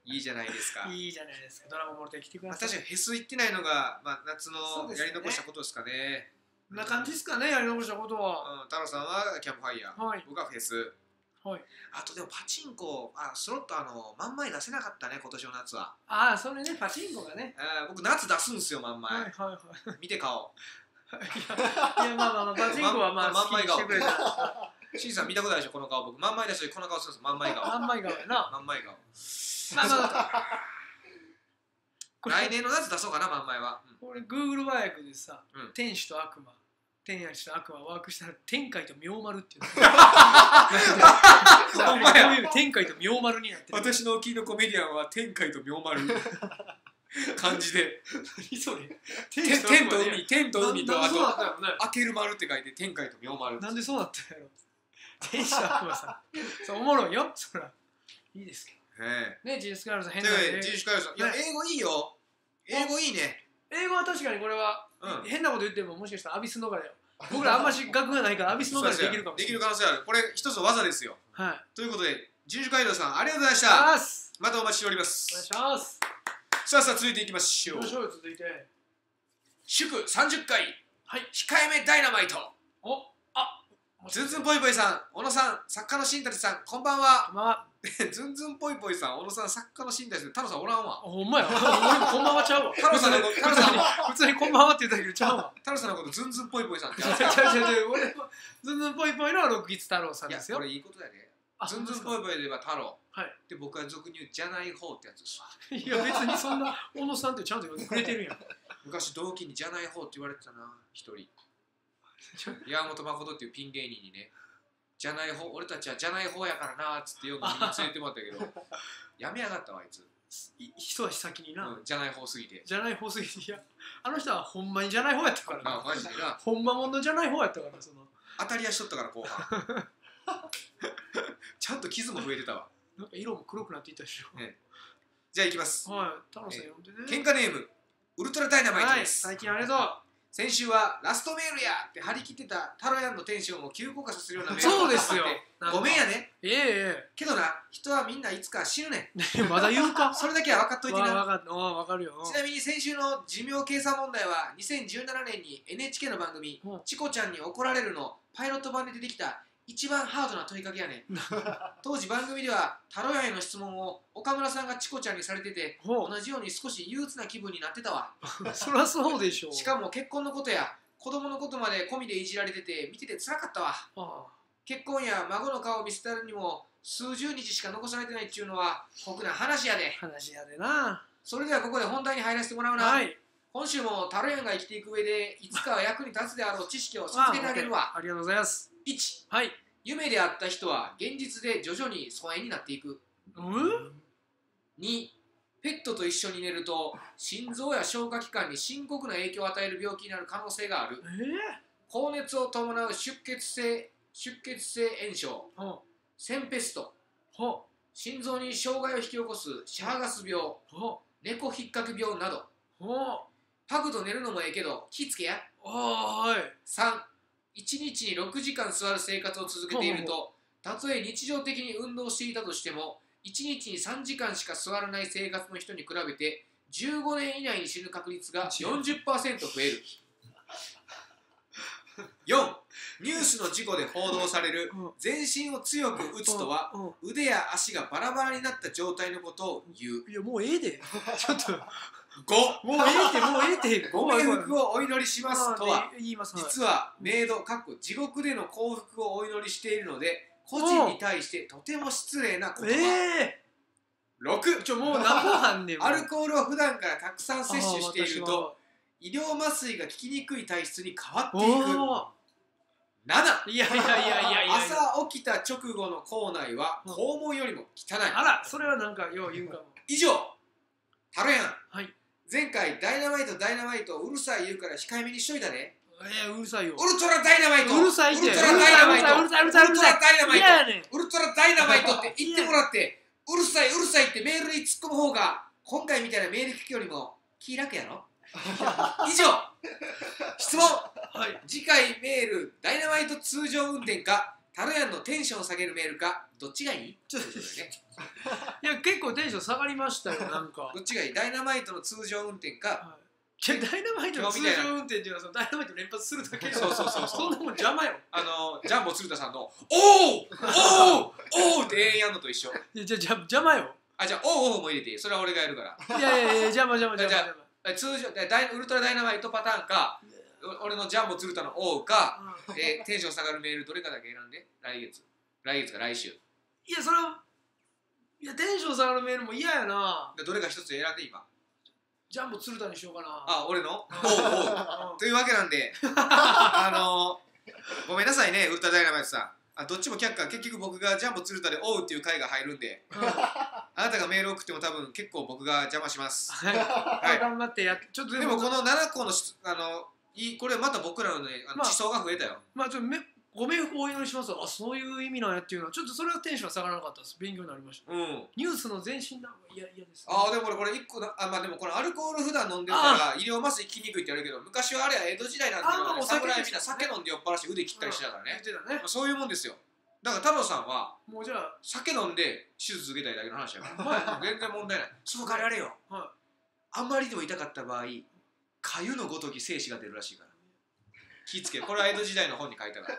いいじゃないですか。いいじゃないですか。ドラマもろて来てください。確かにフェス行ってないのが夏のやり残したことですかね。そんな感じですかね、やり残したことは。太郎さんはキャンプファイヤー、僕はフェス。あとでもパチンコ、スロット万枚出せなかったね、今年の夏は。ああ、それね、パチンコがね。僕、夏出すんですよ、万枚。見て買おう。いや、まあまあ、パチンコはまあ、万枚顔。しんさん見たことないでしょ、この顔。僕、万枚出して、この顔するんですよ、万枚顔。万枚顔やな。万枚顔。まあまあ、来年の夏出そうかな、万枚は。これ、Google 和訳でさ、天使と悪魔。天使と悪魔ワークしたら天界と妙丸っていう。お前や天海と妙丸になってる。私のお気のコメディアンは天海と妙丸漢字で何それ。天と海、天と海とあと開ける丸って書いて天海と妙丸。なんでそうなったんやろ。天使と悪魔さんそうおもろいよそら。いいですけどねえジンスカールさん変なジンスカールさんいや英語いいよ。英語いいね。英語は確かにこれは変なこと言ってももしかしたらアビス逃れよ。僕らあんまし学がないからアビス逃れできるかもしれない。できる可能性ある。これ一つの技ですよ。はい。ということで十字街道さんありがとうございました。またお待ちしております。お願いします。さあさあ続いていきましょう。続いて祝30回はい控えめダイナマイト。おあズンズンぽいぽいさん小野さん作家の新谷さんこんばんは。こんばんは。ズンズンぽいぽいさん、小野さん、作家の新体さん、太郎さんおらんわ。ほんまや、俺もこんばんはちゃうわ。太郎さんのこと、普通にこんばんはって言ったけどちゃうわ。太郎さんのこと、ズンズンぽいぽいさんって。俺もズンズンぽいぽいのは六吉太郎さんですよ。これいいことだね。ズンズンぽいぽいで言えば太郎。で、僕は俗に言うじゃない方ってやつですわ。いや、別にそんな小野さんってちゃんと言ってくれてるやん。昔、同期にじゃない方って言われてたな、一人。山本誠っていうピン芸人にね。じゃない方俺たちはじゃない方やからなーっつってよく見つめてもらったけどやめやがったわあいつ一足先にな、うん、じゃない方すぎてじゃない方すぎていやあの人はほんまにじゃない方やったからなマジでなほんまもんのじゃない方やったからその当たりやしとったから後半ちゃんと傷も増えてたわなんか色も黒くなっていったでしょ、ね、じゃあいきますはい太郎さん呼んでね喧嘩ネームウルトラダイナマイトです、はい、最近ありがとう先週はラストメールやって張り切ってたタロヤンのテンションを急降下させるようなメールを送ってごめんやねけどな人はみんないつか死ぬねまだ言うかそれだけは分かっといてなちなみに先週の寿命計算問題は2017年に NHK の番組「チコちゃんに怒られる」のパイロット版で出てきた一番ハードな問いかけやね当時番組ではタロヤンへの質問を岡村さんがチコちゃんにされてて同じように少し憂鬱な気分になってたわそりゃそうでしょうしかも結婚のことや子供のことまで込みでいじられてて見ててつらかったわ結婚や孫の顔を見せたるにも数十日しか残されてないっちゅうのは酷な話やで話やでなそれではここで本題に入らせてもらうな、はい、今週もタロヤンが生きていく上でいつかは役に立つであろう知識を授けてあげるわありがとうございます1、はい、夢であった人は現実で徐々に疎遠になっていく、2ペットと一緒に寝ると心臓や消化器官に深刻な影響を与える病気になる可能性がある、高熱を伴う出血性炎症センペスト心臓に障害を引き起こすシャーガス病猫引っ掛け病などパクと寝るのもええけど気ぃつけや31日に6時間座る生活を続けているとたとえ日常的に運動していたとしても1日に3時間しか座らない生活の人に比べて15年以内に死ぬ確率が 40% 増える4ニュースの事故で報道される全身を強く打つとは腕や足がバラバラになった状態のことを言ういやもうええでちょっと5もうええてご冥福をお祈りしますとは実は冥土かっこ地獄での幸福をお祈りしているので個人に対してとても失礼な言葉6アルコールを普段からたくさん摂取していると医療麻酔が効きにくい体質に変わっていく7朝起きた直後の口内は肛門よりも汚いあらそれはなんかよう言うかも以上タロヤン前回ダイナマイトダイナマイトうるさい言うから控えめにしといたねうるさいよウルトラダイナマイトうるさいってウルトラダイナマイトウルトラダイナマイトって言ってもらってうるさいうるさいってメールに突っ込む方が今回みたいなメール聞くよりも気楽やろ以上質問次回メールダイナマイト通常運転かタロヤンのテンションを下げるメールかどっちがいい？ちょっとね。いや結構テンション下がりましたよなんか。どっちがいい？ダイナマイトの通常運転か。ダイナマイトの通常運転っていうのはそのダイナマイト連発するだけ。そう。そんなもん邪魔よ。ジャンボ鶴田さんのおおって永遠やんのと一緒。いやじゃ邪魔よ。あじゃおおも入れていい。それは俺がやるから。いや邪魔。通常ウルトラダイナマイトパターンか。俺のジャンボ鶴田の王か、テンション下がるメールどれかだけ選んで来月か来週いやそれはいやテンション下がるメールも嫌やなどれか一つ選んで今ジャンボ鶴田にしようかなあ俺のおうというわけなんでごめんなさいねウルトラダイナマイトさんあ、どっちも却下。結局僕がジャンボ鶴田で「おう」っていう回が入るんで、うん、あなたがメール送っても多分結構僕が邪魔しますはい、頑張ってやっちょっとでもこの7個のこれまた僕らのね、地層が増えたよ。まあちょっとご冥福をお祈りします。あ、そういう意味なんやっていうのはちょっとそれはテンション下がらなかったです。勉強になりました、うん、ニュースの前身だいやいやです、ね、ああでもこれ1個まあでもこのアルコール普段飲んでるから医療麻酔効きにくいってやるけど、昔はあれは江戸時代なんていうのは、ね、侍みんな酒飲んで酔っ払って腕切ったりしてたからね、うん、ね、そういうもんですよ。だから太郎さんはもうじゃあ酒飲んで手術受けたいだけの話やから全然問題ないその代わりあれよ、はい、あんまりでも痛かった場合かゆのごとき精子が出るらしいから気ぃつけ。これは江戸時代の本に書いたから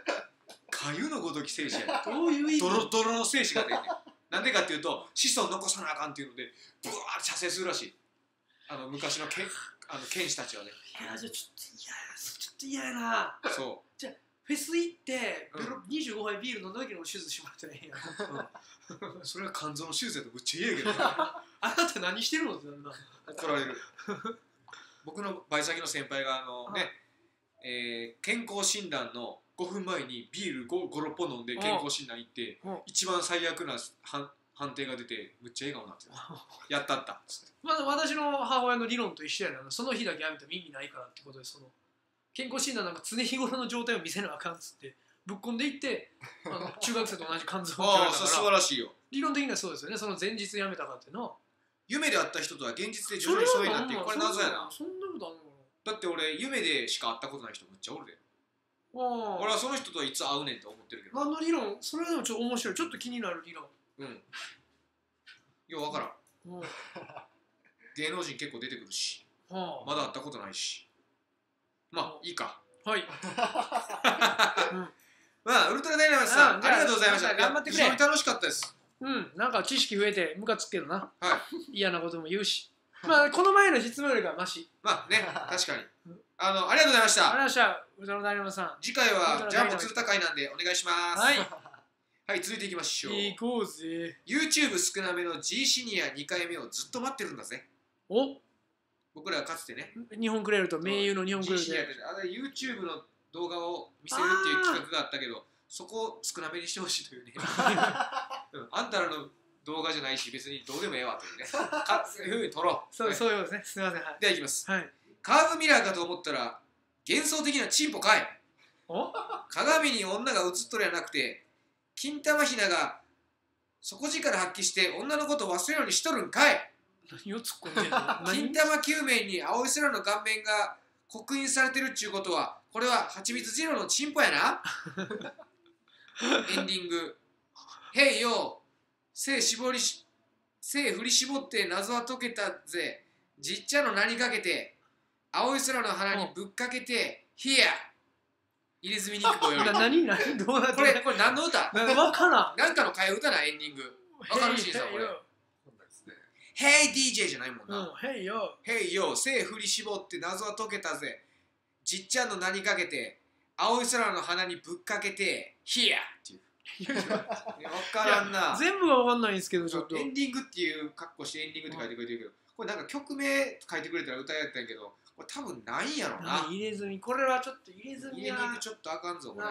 かゆのごとき精子やねん。どういう意味？ドロドロの精子が出るねん。なんでかっていうと子孫残さなあかんっていうのでブワーッ射精するらしい。昔の剣士たちはね。いやじゃあちょっと嫌やな。そうじゃあフェス行って25杯ビール飲んだ時にも手術しまったらええやん、うん、それは肝臓の手術やとぶっちゃええけどあなた何してるのってなるな怒られる僕のバイト先の先輩が健康診断の5分前にビール56本飲んで健康診断行って一番最悪な判定が出てむっちゃ笑顔になってたやったったっつってまだ私の母親の理論と一緒やな。その日だけやめても意味ないからってことで、その健康診断なんか常日頃の状態を見せなあかんっつってぶっ込んでいって中学生と同じ肝臓をああ素晴らしいよ。理論的にはそうですよね。その前日やめたかっていうの夢であった人とは現実で徐々にそういうなってこれ謎やな。そんなことあんの？だって俺夢でしか会ったことない人むっちゃおるで。俺はその人といつ会うねんと思ってるけど。何の理論？それでもちょっと面白い。ちょっと気になる理論。うん。ようわからん。芸能人結構出てくるし、まだ会ったことないし。まあいいか。はい。まあウルトラダイナマイトさん、ありがとうございました。頑張ってくれ。非常に楽しかったです。うん。なんか知識増えてムカつくけどな。はい。嫌なことも言うし。まあこの前の実務よりがマシ。まあね、確かに。ありがとうございました。ありがとうございました。ウルトラダイナマイトさん。次回はジャンボ鶴田会なんでお願いします。はい。はい、続いていきましょう。行こうぜ。YouTube 少なめの G シニア2回目をずっと待ってるんだぜ。お？僕らはかつてね。日本クレールと名優の日本クレールで。あれ YouTube の動画を見せるっていう企画があったけど、そこを少なめにしてほしいというね。あんたらの動画じゃないし別にどうでもええわというねそういうふうに撮ろう。そういうことですね。すみません。ではいきます。カーブミラーかと思ったら幻想的なチンポかい。鏡に女が映っとるやなくて金玉ひなが底力発揮して女のことを忘れるようにしとるんかい。何を突っ込んでるの。金玉9面に青い空の顔面が刻印されてるっちゅうことはこれははちみつ二郎のチンポやなエンディングへいよう背振り絞って謎は解けたぜ。じっちゃの名にかけて青い空の花にぶっかけてヒヤ入れ墨肉棒より何どうなってこれ何の歌なんかの替え歌なエンディング分かるしさこれ「ヘイ DJ」じゃないもんな。ヘイよヘイよ背振り絞って謎は解けたぜ。じっちゃの名にかけて青い空の花にぶっかけてヒヤっていう分からんな。全部は分かんないんですけどちょっとエンディングっていう格好してエンディングって書いてくれてるけどこれなんか曲名書いてくれたら歌やったんやけどこれ多分ないんやろな。入れ墨これはちょっと入れ墨入れ墨ちょっとあかんぞこれ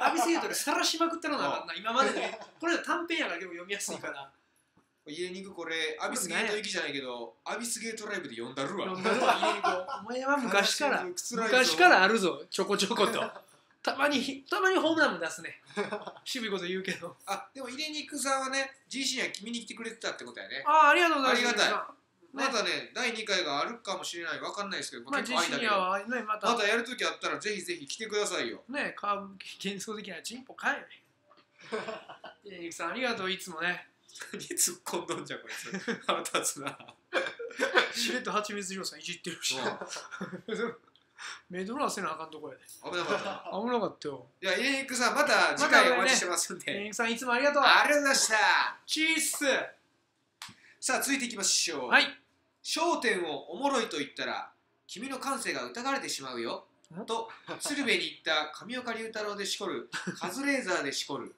アビセイトでさらしまくったのがあかんな今までね。これ短編やから結構読みやすいから入れ肉これアビスゲート行きじゃないけどアビスゲートライブで読んだるわ。お前は昔からあるぞちょこちょこと。たまにホームランも出すね。渋いこと言うけど。あ、でも入れ肉さんはね、Gシニア見に来てくれてたってことやね。ああ、ありがとうございます。ありがたい。またね、第2回があるかもしれない、わかんないですけど、まあ Gシニアはね、またやるときあったら、ぜひぜひ来てくださいよ。ね、カーブ幻想的なチンポかい。入れ肉さん、ありがとう、いつもね。何突っ込んどんじゃん、こいつ。腹立つな。しれっとはちみつ二郎さんいじってるし。メドラーせなあかんとこやで。危なかった。危なかったよ。いや、イエニクさん、また次回お待ちしてますんで。イエニクさん、いつもありがとう。ありがとうございました。チース。さあ、続いていきましょう。はい。焦点をおもろいと言ったら、君の感性が疑われてしまうよ。と、鶴瓶に行った上岡龍太郎でしこる、カズレーザーでしこる、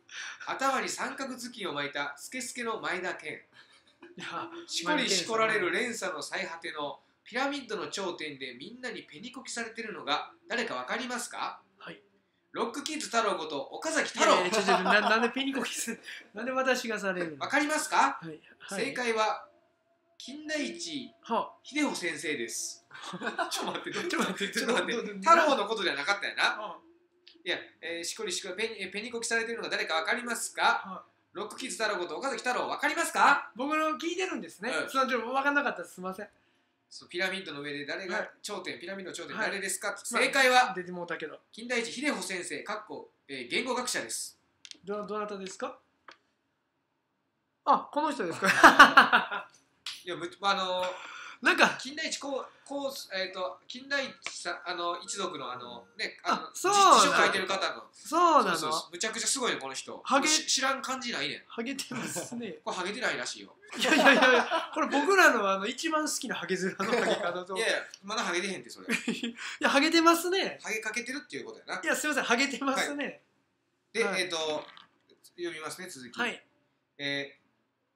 頭に三角頭巾を巻いたスケスケの前田健。しこりしこられる連鎖の最果ての、ピラミッドの頂点でみんなにペニコキされてるのが誰かわかりますか？はい。ロックキッズ太郎こと岡崎太郎。なんでペニコキス、なんで私がされるの。わかりますか。はいはい、正解は金田一秀穂先生です。ちょっと待って、ちょっと待って。太郎のことじゃなかったよな。いや、しこりしこりペニコキされてるのが誰かわかりますか。ロックキッズ太郎こと岡崎太郎わかりますか。僕の聞いてるんですね。そのちょっとわかんなかったです。すみません。ピラミッドの上で誰が頂点、ピラミッドの頂点誰ですか。正解は金田一秀穂先生、言語学者です。どなたですか。あ、この人ですか。いや、なんか金田一一族の実地書書いてる方の。そうなの。むちゃくちゃすごいねこの人。知らん感じないね。ハゲてますね。これハゲてないらしいよ。いやいやいや、これ僕らの一番好きなハゲズラのハゲ方と。いやいや、まだハゲてへんってそれ。いや、ハゲてますね。ハゲかけてるっていうことやな。いや、すみません、ハゲてますね。で、読みますね続き。はい。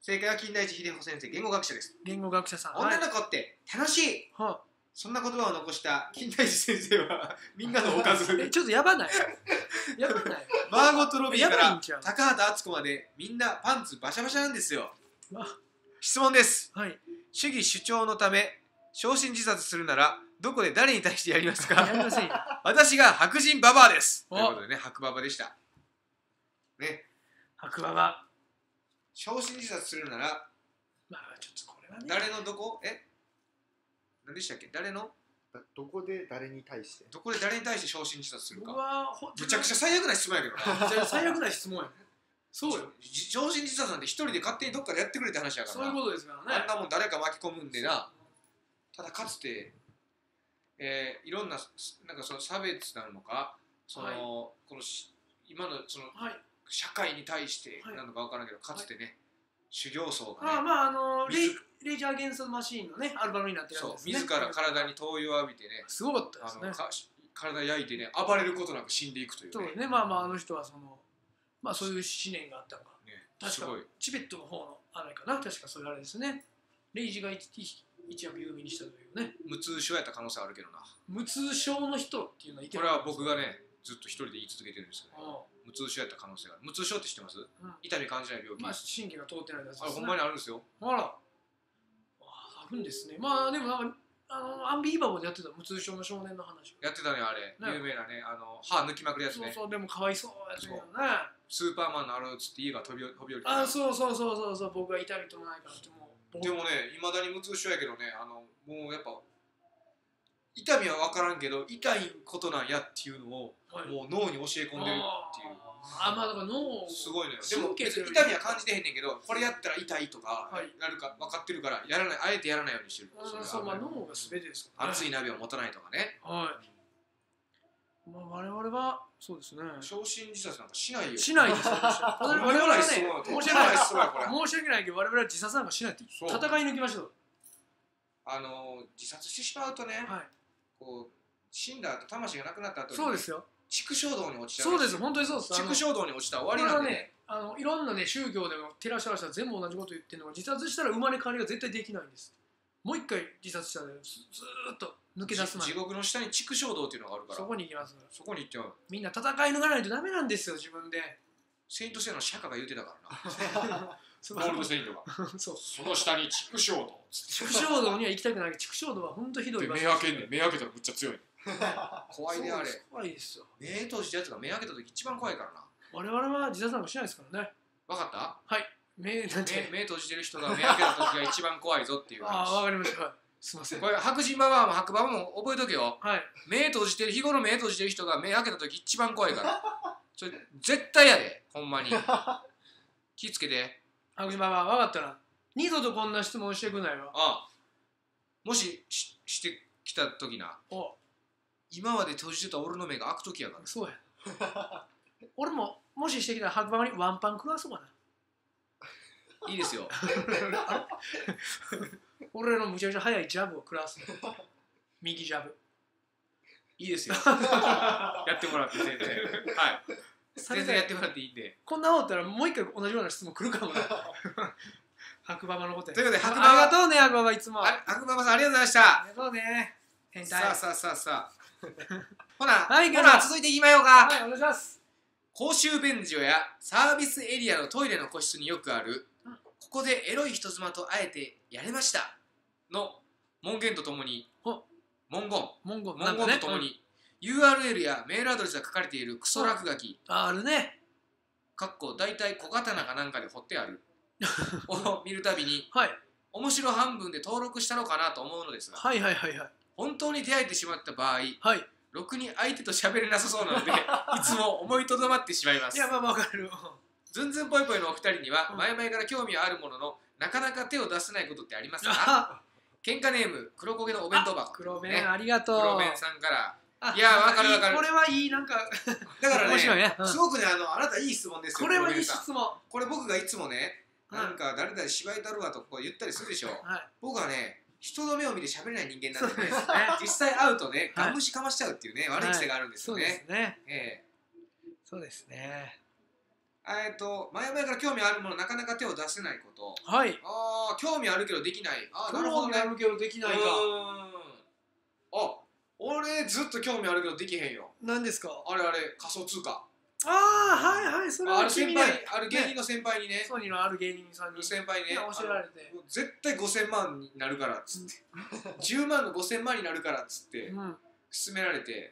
正解は金田一秀穂先生、言語学者です。言語学者さん。女の子って楽しい。そんな言葉を残した金田一先生はみんなのおかず。ちょっとやばない。やばない。マーゴットロビーから高畑敦子までみんなパンツバシャバシャなんですよ。質問です。はい。主義主張のため焼身自殺するならどこで誰に対してやりますか。やりません。私が白人ババアです。ということでね、白ババでした。ね。白ババ。焼身自殺するなら、まあちょっとこれはね、誰のどこ、何でしたっけ、誰のどこで誰に対して、どこで誰に対して焼身自殺するか。むちゃくちゃ最悪な質問やけどな。最悪な質問や。そうよ、焼身自殺なんて一人で勝手にどっかでやってくれって話やからな。そういうことですからね。あんなもん誰か巻き込むんでな。ただかつて、いろんなその差別なのか、この今のその社会に対してなのか分からんけど、かつてね、修行僧がね、レイジャー・アゲンスト・マシーンのね、アルバムになってるやつですね。自ら体に灯油を浴びてね、すごかったですね。体焼いてね、暴れることなく死んでいくというね。そうですね、まあまあ、あの人はそういう思念があったのか。確か、チベットの方のあれかな、確かそういうあれですね。レイジが一躍有名にしたというね。無痛症やった可能性あるけどな。無痛症の人っていうのはいてる。これは僕がね、ずっと一人で言い続けてるんですけど、無痛症やった可能性がある。無痛症って知ってます？痛み感じない病気。まあ神経が通ってないやつですね。あれほんまにあるんですよ。あら、あるんですね。まあでもアンビリバボーでやってた無痛症の少年の話。やってたね、あれ有名なね、歯抜きまくるやつね。そうそう、でもかわいそうやつね。スーパーマンのあれをつって家が飛び降りて。あ、そうそうそうそうそう、僕は痛みともないからってもう。でもね、未だに無痛症やけどね、もうやっぱ。痛みは分からんけど痛いことなんやっていうのをもう脳に教え込んでるっていう。あ、まあだから脳すごいのよ。でも別に痛みは感じてへんねんけど、これやったら痛いとかなるか分かってるからやらない、あえてやらないようにしてる。そう、まあ脳が全てですからね。熱い鍋を持たないとかね。はい、まあ我々はそうですね、焼身自殺なんかしないよ。しないです。我々はね、申し訳ないけど我々は自殺なんかしないって戦い抜きましょう。自殺してしまうとね、こう死んだ後、魂がなくなった後に畜生道に落ちちゃう。そうです、本当にそうです。畜生道に落ちたら終わりなんでね。いろんなね、宗教でも照らし合わせたら全部同じこと言ってるのが、自殺したら生まれ変わりが絶対できないんです。もう一回自殺したらずっと抜け出すまで地獄の下に畜生道っていうのがあるから、そこに行きます。そこに行ってみんな戦い抜かないとダメなんですよ。自分でセイントセイの釈迦が言うてたからな。ゴールドセイントがその下に畜生道。畜生道には行きたくないけど、畜生道は本当ひどい。目開けんね、目開けたらむっちゃ強い。怖いね、あれ。怖いですよ。目閉じたやつが目開けた時一番怖いからな。我々は自殺なんかしないですからね。わかった。はい、目閉じてる人が目開けた時が一番怖いぞっていう話。ああ、わかりました。すみません、これ白人ババアも白馬も覚えとけよ。はい、目閉じてる、日頃目閉じてる人が目開けた時一番怖いから、それ絶対やで、ほんまに気つけて。白人ババア、わかったな、二度とこんな質問してくんないわ。ああ、もししてきた時な、今まで閉じてた俺の目が開く時やから。そうや。俺ももししてきたら白馬にワンパン食わそうかな。いいですよ。俺のむちゃくちゃ速いジャブを食らわす。右ジャブいいですよ。やってもらって全然。はい、全然やってもらっていいんで。こんなおったらもう一回同じような質問来るかもな。白馬場のことや。ということで、白馬場ありがとうね、白馬場いつも。白馬場さんありがとうございました。ありがとうね。変態。さあさあさあさあ。ほな、続いていきましょうか。はい、お願いします。公衆便所やサービスエリアのトイレの個室によくある、ここでエロい人妻と会えてやれましたの文言とともに、文言とともに、URL やメールアドレスが書かれているクソ落書き、あるね。かっこ大体小刀かなんかで彫ってあるを見るたびに、はい、面白半分で登録したのかなと思うのですが、本当に出会えてしまった場合、はい、ろくに相手と喋れなさそうなのでいつも思いとどまってしまいます。いや、まあわかる。ズンズンぽいぽいのお二人には前々から興味はあるものの、なかなか手を出せないことってありますか？喧嘩ネーム黒焦げのお弁当箱、黒弁、ね、ありがとう黒弁さんから。いや、わかるわかる。これはいい、なんかだからね、すごくね、あなたいい質問ですよ。これはいい質問。これ僕がいつもね、なんか誰々芝居たるわとこう言ったりするでしょ。僕はね、人の目を見て喋れない人間なんでね、実際会うとね、ガン無視かましちゃうっていうね、悪い癖があるんですよね。そうですね。前々から興味あるもの、なかなか手を出せないこと。はい。ああ、興味あるけどできない。ああ、なるほどね。興味あるけどできないか。あ、俺ずっと興味あるけどできへんよ。何ですか？あれあれ、仮想通貨。ああ、はいはい、それは君ね、ある芸人の先輩にね、ソニーのある芸人さんに先輩にね、教えられて、絶対5000万になるからっつって10万が5000万になるからっつって勧められて、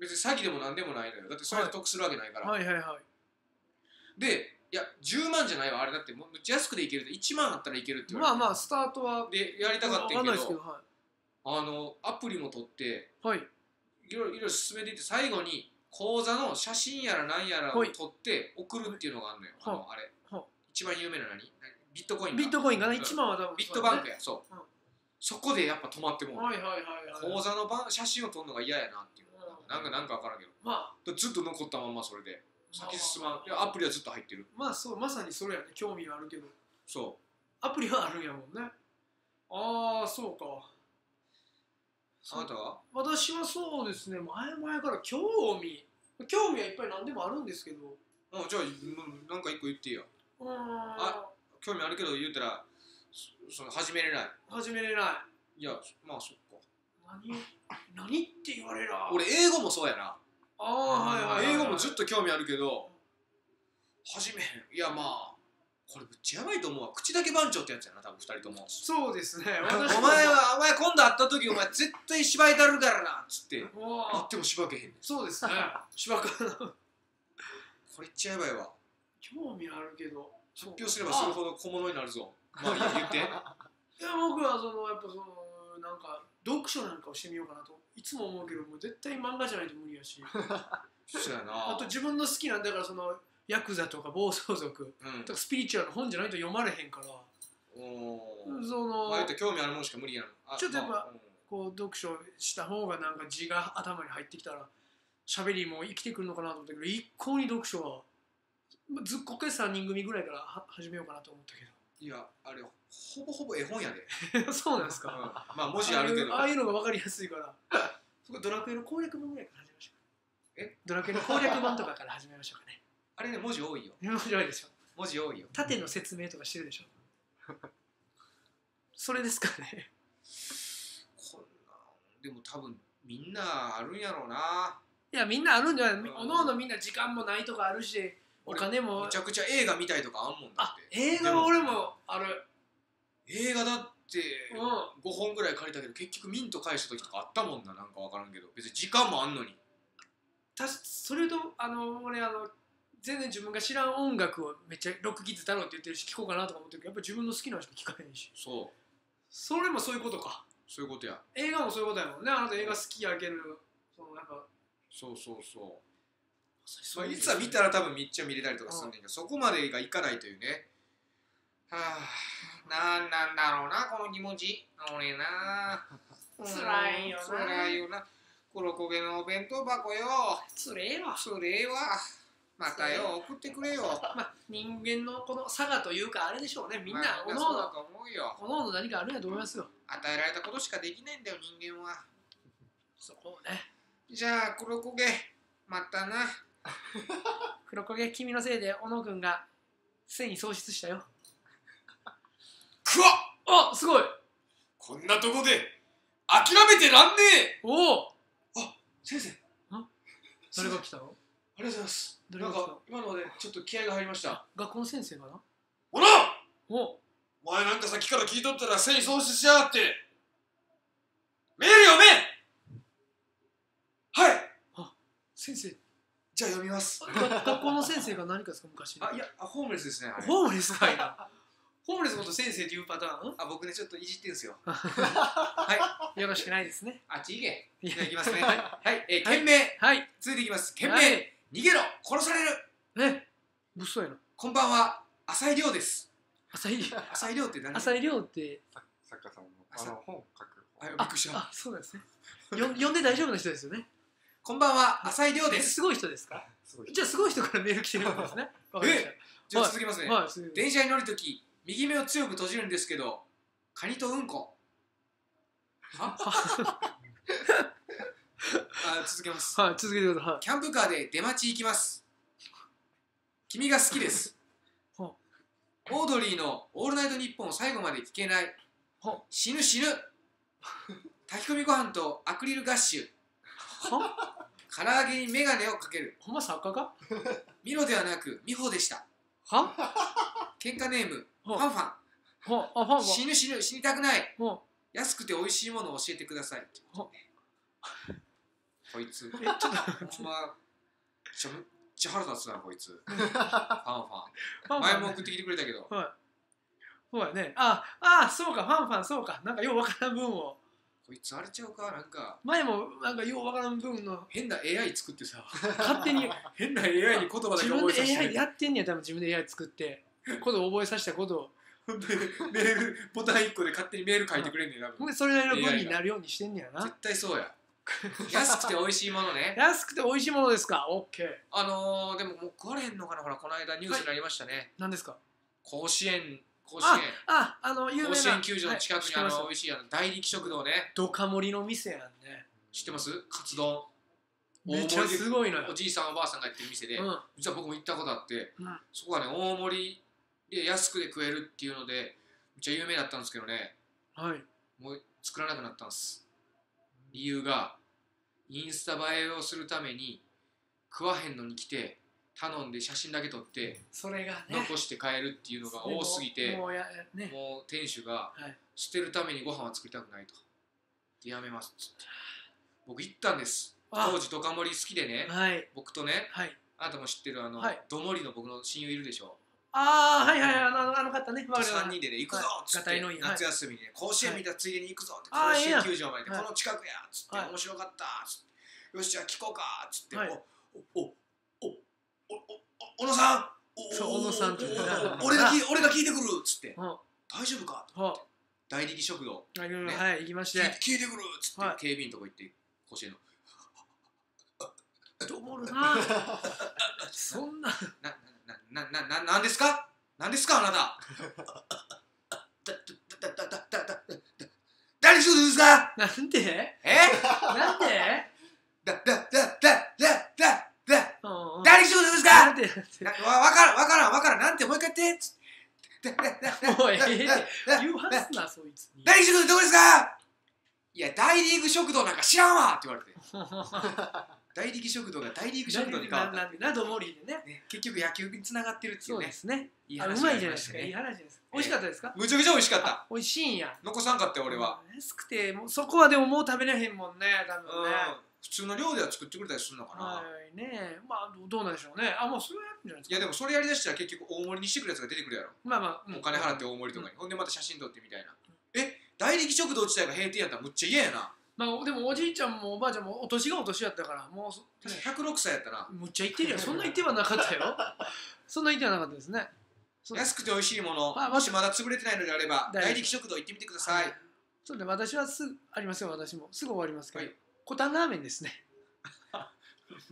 別に詐欺でも何でもないのよ。だってそれで得するわけないから。はいはいはい。で、いや、10万じゃないわ、あれだってもう安くでいけると、1万あったらいけるって言われて、まあまあスタートはでやりたかったけど、アプリも取っていろいろ進めていって、最後に口座の写真やら何やらを取って送るっていうのがあるのよ。あれ一番有名な何？ビットコイン。ビットコインがね、1万は多分ビットバンクや。そう、そこでやっぱ止まってもう口座の写真を撮るのが嫌やなっていう、なんか分からんけど、ずっと残ったままそれで先進まん。アプリはずっと入ってる。まあそう、まさにそれやね。興味はあるけど、そう、アプリはあるんやもんね。ああ、そうか。あなたは？私はそうですね、前々から興味はいっぱい何でもあるんですけど。あ、じゃあなんか一個言っていいよ。あ、興味あるけど言うたらその始めれない。いや、まあそっか。何って言われな。俺英語もそうやな。ああ、はいはい。英語もずっと興味あるけど始めへん。いや、まあこれぶっちゃやばいと思うわ。口だけ番長ってやつやな、多分2人とも。そうですね。お前今度会った時、お前絶対芝居だるからなっつって言っても芝けへんねん。そうですね、芝かな。これっちゃやばいわ。興味あるけど発表すればするほど小物になるぞ。まあ言って。いや、僕はそのやっぱそのなんか読書なんかをしてみようかなといつも思うけど、もう絶対漫画じゃないと無理やし。そうやな。あと自分の好きなんだから、そのヤクザとか暴走族とかスピリチュアルの本じゃないと読まれへんから、そのああいうと興味あるもんしか無理やん。ちょっとやっぱこう読書した方がなんか字が頭に入ってきたら喋りも生きてくるのかなと思ったけど、一向に読書はずっこけ3人組ぐらいから始めようかなと思ったけど。いや、あれほぼほぼ絵本やで。そうなんですか。まあ文字あるけど、ああいうのが分かりやすいから。そこドラクエの攻略本ぐらいから始めましょう。え、ドラクエの攻略本とかから始めましょうかね。あれね、文字多いよ。文字多いでしょ。文字多いよ。縦の説明とかしてるでしょ。それですかね。こんなんでも多分みんなあるんやろうな。いや、みんなあるんじゃない。おのおのみんな時間もないとかあるし、お金も。めちゃくちゃ映画見たいとかあんもんだって。映画は俺もある。映画だって5本ぐらい借りたけど、結局ミント返した時とかあったもんな。なんかわからんけど、別に時間もあんのに。それと俺全然自分が知らん音楽をめっちゃロックギズだろうって言ってるし、聴こうかなとか思ってるけど、やっぱ自分の好きなのしか聴かへんし。そう、それもそういうことか。そういうことや。映画もそういうことやもんね。あなた映画好きやけど、そのなんかそういつは見たら多分めっちゃ見れたりとかするんだけど、そこまでがいかないというね。はあ、なんだろうな、この気持ち。俺な、つらいよな、つらいよな。黒焦げのお弁当箱よ、つれえわ、つれえわ。またよ、送ってくれよ。まあ人間のこの差がというか、あれでしょうね。みんなおのおの何かあるんやと思いますよ。与えられたことしかできないんだよ、人間は。そこね。じゃあ黒焦げ、またな。黒焦げ、君のせいで小野君が戦意喪失したよ。くわっ、あ、すごい。こんなとこで諦めてらんねえ。おお、あ、先生それが来たのありがとうございます。なんか今のでちょっと気合が入りました。学校の先生かな。ほらお前なんかさっきから聞いとったら戦意喪失しやがってメール読め。はい。あ、先生じゃあ読みます。学校の先生が何かですか昔。あ、いや、ホームレスですね。ホームレスかいな。ホームレスのこと先生っていうパターン。あ、僕ねちょっといじってんすよ。はいよろしくないですね。あっち行け。いただきますね。はい懸命続いていきます。懸命逃げろ殺されるね。物騒やな。こんばんは浅井亮です。浅井亮って何。浅井亮って作家さんの本を書く。はい、びっくりした。あ、そうなんですね。呼んで大丈夫な人ですよね。こんばんは、浅井亮です。すごい人ですか。じゃあすごい人からメール来てるわけですね。じゃあ続きますね。電車に乗るとき、右目を強く閉じるんですけど、カニとうんこ。あ、続けます。はい、続けてください。キャンプカーで出待ち行きます。君が好きです。オードリーのオールナイトニッポンを最後まで聞けない。死ぬ死ぬ。炊き込みご飯とアクリルガッシュ。唐揚げにメガネをかける。ほんま作家か。ミロではなくミホでした。は？喧嘩ネームファンファン。死ぬ死ぬ死にたくない。安くて美味しいものを教えてください。こいつちょっとほんまちはる立つなこいつ。ファンファン前も送ってきてくれたけど。そうやね。あ、そうかファンファンそうか。なんかようわからん分を。こいつあれちゃうか、なんか前もなんかようわからん分の変な AI 作ってさ勝手に変な AI に言葉だけ覚えさせて自分で AI やってんねや多分。自分で AI 作ってことを覚えさせたことをメールボタン1個で勝手にメール書いてくれんねん多分。それなりの文になるようにしてんねやな絶対。そうや。安くて美味しいものね。安くて美味しいものですか。 OK。 でももう食われへんのかな。ほらこの間ニュースになりましたね。何ですか。甲子園甲子園球場の近くに美味しい大力食堂ね。ドカ盛りの店やんね。知ってます。カツ丼めっちゃすごいのよ。おじいさんおばあさんがやってる店で実は僕も行ったことあって、そこがね大盛りで安くで食えるっていうのでめっちゃ有名だったんですけどね。はい。もう作らなくなったんです。理由がインスタ映えをするために食わへんのに来て頼んで写真だけ撮ってそれが残して帰るっていうのが多すぎて、もう店主が捨てるためにご飯は作りたくないとやめますっつって。僕行ったんです。当時ドカ盛り好きでね。僕とね、あなたも知ってるドモリの僕の親友いるでしょ。ああはいはい、あの方ね。3人でね行くぞっつって、夏休みに甲子園見たついでに行くぞって甲子園球場までこの近くやっつって面白かったっつって、よしじゃあ聞こうかっつって、小野さんって俺が聞いてくるっつって、大丈夫かって大力食堂行きまして、聞いてくるっつって警備員とこ行って甲子園のどもるな。そんななんですかなんですかあなた大力食堂ですか。なんでなんで大丈夫ですか。わからんなんてもう一回言って。大力食堂どこですか。いや大リーグ食堂なんか知らんわって言われて。大力食堂が大リーグ食堂に変わった。などもりでね。結局野球に繋がってるっていうね。そうですね。いい話じゃないですか。いい話です。美味しかったですか。むちゃくちゃ美味しかった。美味しいんや。残さんかった俺は。安くてもうそこはでももう食べれへんもんね多分ね。普通の量では作ってくれたりするのかな。はいね。まあどうなんでしょうね。あもうそれはやるんじゃないですか。いやでもそれやりだしたら結局大盛りにしてくるやつが出てくるやろ。まあまあお金払って大盛りとかに、ほんでまた写真撮ってみたいな。大力食堂自体が閉店やったらむっちゃ嫌やな。まあでもおじいちゃんもおばあちゃんもお年がお年やったからもう106歳やったな。むっちゃ言ってるやん。そんな言ってはなかったよ。そんな言ってはなかったですね。安くて美味しいもの、もしまだ潰れてないのであれば大力食堂行ってみてください。そうで私はすぐありますよ。私もすぐ終わりますけど。コタンラーメンですね。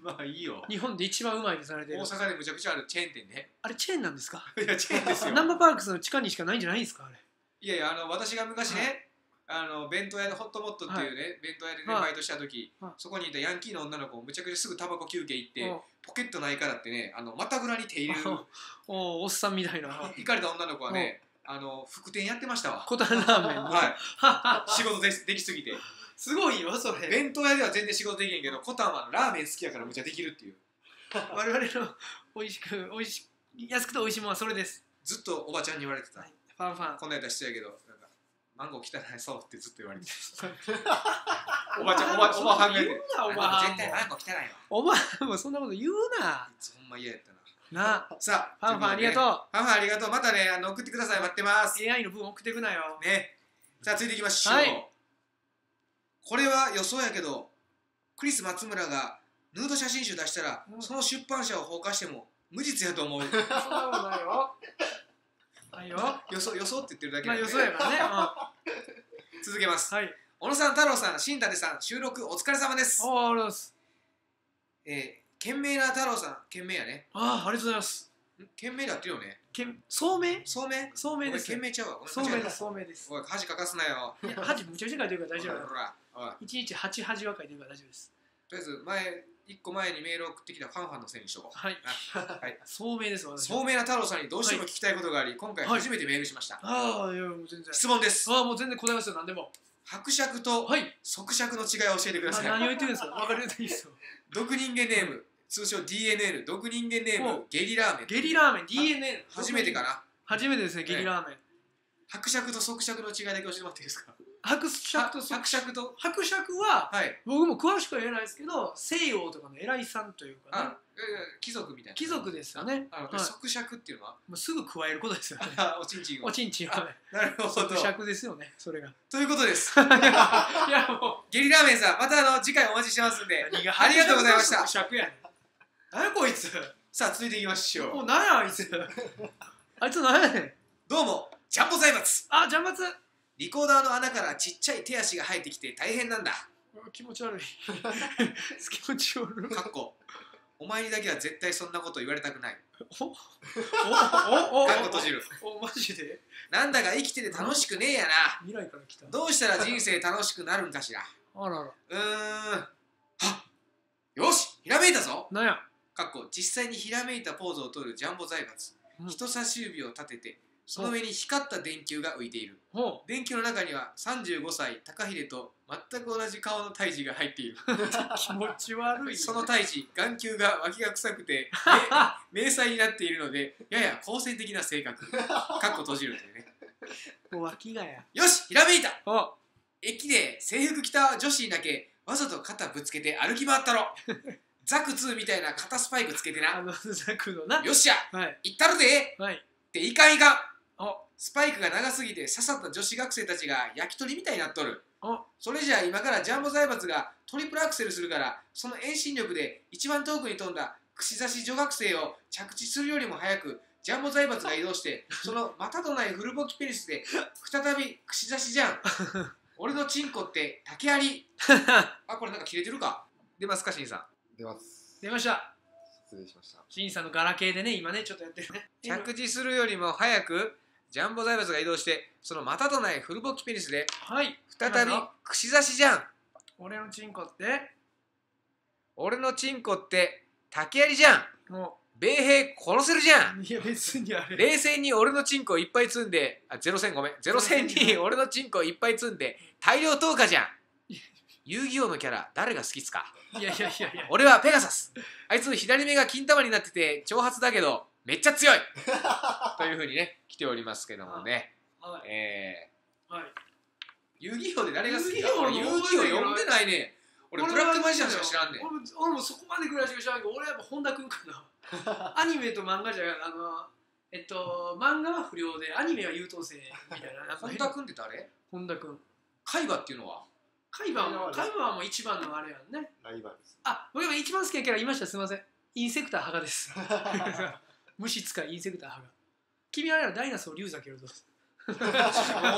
まあいいよ。日本で一番うまいとされてる。大阪でむちゃくちゃあるチェーン店ね。あれチェーンなんですか。いやチェーンですよ。ナンバーパークスの地下にしかないんじゃないですかあれ。いやいや私が昔ね弁当屋のホットモットっていうね弁当屋でねバイトした時、そこにいたヤンキーの女の子むちゃくちゃすぐタバコ休憩行ってポケットないからってねまたぐらに手入れるおっさんみたいなイカれた女の子はね副店やってましたわ。コタンラーメン。はい。仕事できすぎて。すごいよそれ。弁当屋では全然仕事できへんけど、コタンはラーメン好きやからむちゃできるっていう我々の安くて美味しいものはそれです。ずっとおばちゃんに言われてた、はい、ファンファンこんなやつしてやけどなんかマンゴー汚いそうってずっと言われておばちゃん、おばはんが言うな、おばはん絶対マンゴー汚いわ、おばはんもそんなこと言うな、ほんま嫌やったな。なあ、さあファンファンありがとう、ファンファンありがとう、またね送ってください、待ってます。 AI の分送ってくなよね。じゃあついていきましょう、はい、これは予想やけどクリス松村がヌード写真集出したら、うん、その出版社を放火しても無実やと思う。そんなことないよないよ、予想って言ってるだけだ、ね、まあ予想やからね、うん、続けます、はい、小野さん、太郎さん、新谷さん、収録お疲れ様です。おー、ありす、賢明な太郎さん、賢明やね。ああ、ありがとうございます。賢明だってよね。聡明です。賢明ちゃうわ。聡明です。おい、恥かかすなよ。いや、恥むちゃくちゃ書いてるから大丈夫。一日8恥は書いてるから大丈夫です。とりあえず、1個前にメールを送ってきたファンファンのせいにしとこう。はい。聡明です、私。聡明な太郎さんにどうしても聞きたいことがあり、今回初めてメールしました。ああ、いや、もう全然。質問です。ああ、もう全然答えますよ、なんでも。伯爵と側爵の違いを教えてください。何を言ってるんですか。分かれていいですよ。毒人間ネーム、通称 DNL、毒人間ネーム、ゲリラーメン。ゲリラーメン、DNL。初めてかな。初めてですね、ゲリラーメン。伯爵と側爵の違いだけ教えてもらっていいですか。伯爵は、僕も詳しくは言えないですけど、西洋とかの偉いさんというかね。貴族みたいな。貴族ですよね。側爵っていうのはもうすぐ加えることですよね。おちんちんを。おちんちんを。なるほど。側爵ですよね、それが。ということです。いやもう、ゲリラーメンさん、また次回お待ちしてますんで、ありがとうございました。爵やね。何こいつ。さあ、続いていきましょう。もう何や、あいつ。あいつ何やねん。どうも、ジャンボ財閥。あ、ジャンバツ。リコーダーの穴からちっちゃい手足が生えてきて大変なんだ。気持ち悪い。気持ち悪い。かっこ。お前にだけは絶対そんなこと言われたくない。お閉じる。おマジで。なんだか生きてて楽しくねえやな。未来から来た。どうしたら人生楽しくなるんかしら。あらら。はっ。よし、ひらめいたぞ。なんや。かっこ。実際にひらめいたポーズをとるジャンボ財閥。人差し指を立てて。その上に光った電球が浮いている。電球の中には35歳高秀と全く同じ顔の胎児が入っている。気持ち悪い。その胎児、眼球が脇が臭くて迷彩になっているので、やや好戦的な性格。かっこ閉じるんだよね。もう脇がや。よし、ひらめいた。駅で制服着た女子にだけわざと肩ぶつけて歩き回ったろ。ザク2みたいな肩スパイクつけてな。ザクのな。よっしゃ、行ったるで。っていかんいかん。スパイクが長すぎて刺さった女子学生たちが焼き鳥みたいになっとる。それじゃあ今からジャンボ財閥がトリプルアクセルするから、その遠心力で一番遠くに飛んだ串刺し女学生を着地するよりも早くジャンボ財閥が移動して、そのまたとないフルボキペリスで再び串刺しじゃん。俺のチンコって竹槍。あ、これなんか切れてるか。出ますか、しんさん。出ます。出ました。失礼しました。しんさんのガラケーでね、今ねちょっとやってるね。着地するよりも早くジャンボ財閥が移動して、そのまたとないフルボキペニスで、再び串刺しじゃん。俺のチンコって、竹槍じゃん。もう米兵殺せるじゃん。いや別にあれ。冷静に俺のチンコいっぱい積んで、あ、ゼロ戦ごめん。ゼロ戦に俺のチンコいっぱい積んで、大量投下じゃん。遊戯王のキャラ誰が好きっすか。いや。俺はペガサス。あいつ左目が金玉になってて長髪だけど。めっちゃ強いというふうにね、来ておりますけどもね。遊戯王で誰が好きか。俺、遊戯王読んでないね。俺、ブラックマジシャンしか知らんね。俺もそこまでぐらいしか知らんけど、俺はやっぱ本田君かな。アニメと漫画じゃ、漫画は不良で、アニメは優等生みたいな。本田君って誰？本田君。海馬っていうのは？海馬はもう一番のあれやんね。ライバルです。あ、僕は一番好きなキャラいました。すみません。インセクターハガです。虫使いインセクターハガ。君あれはダイナソー龍崎やるぞ。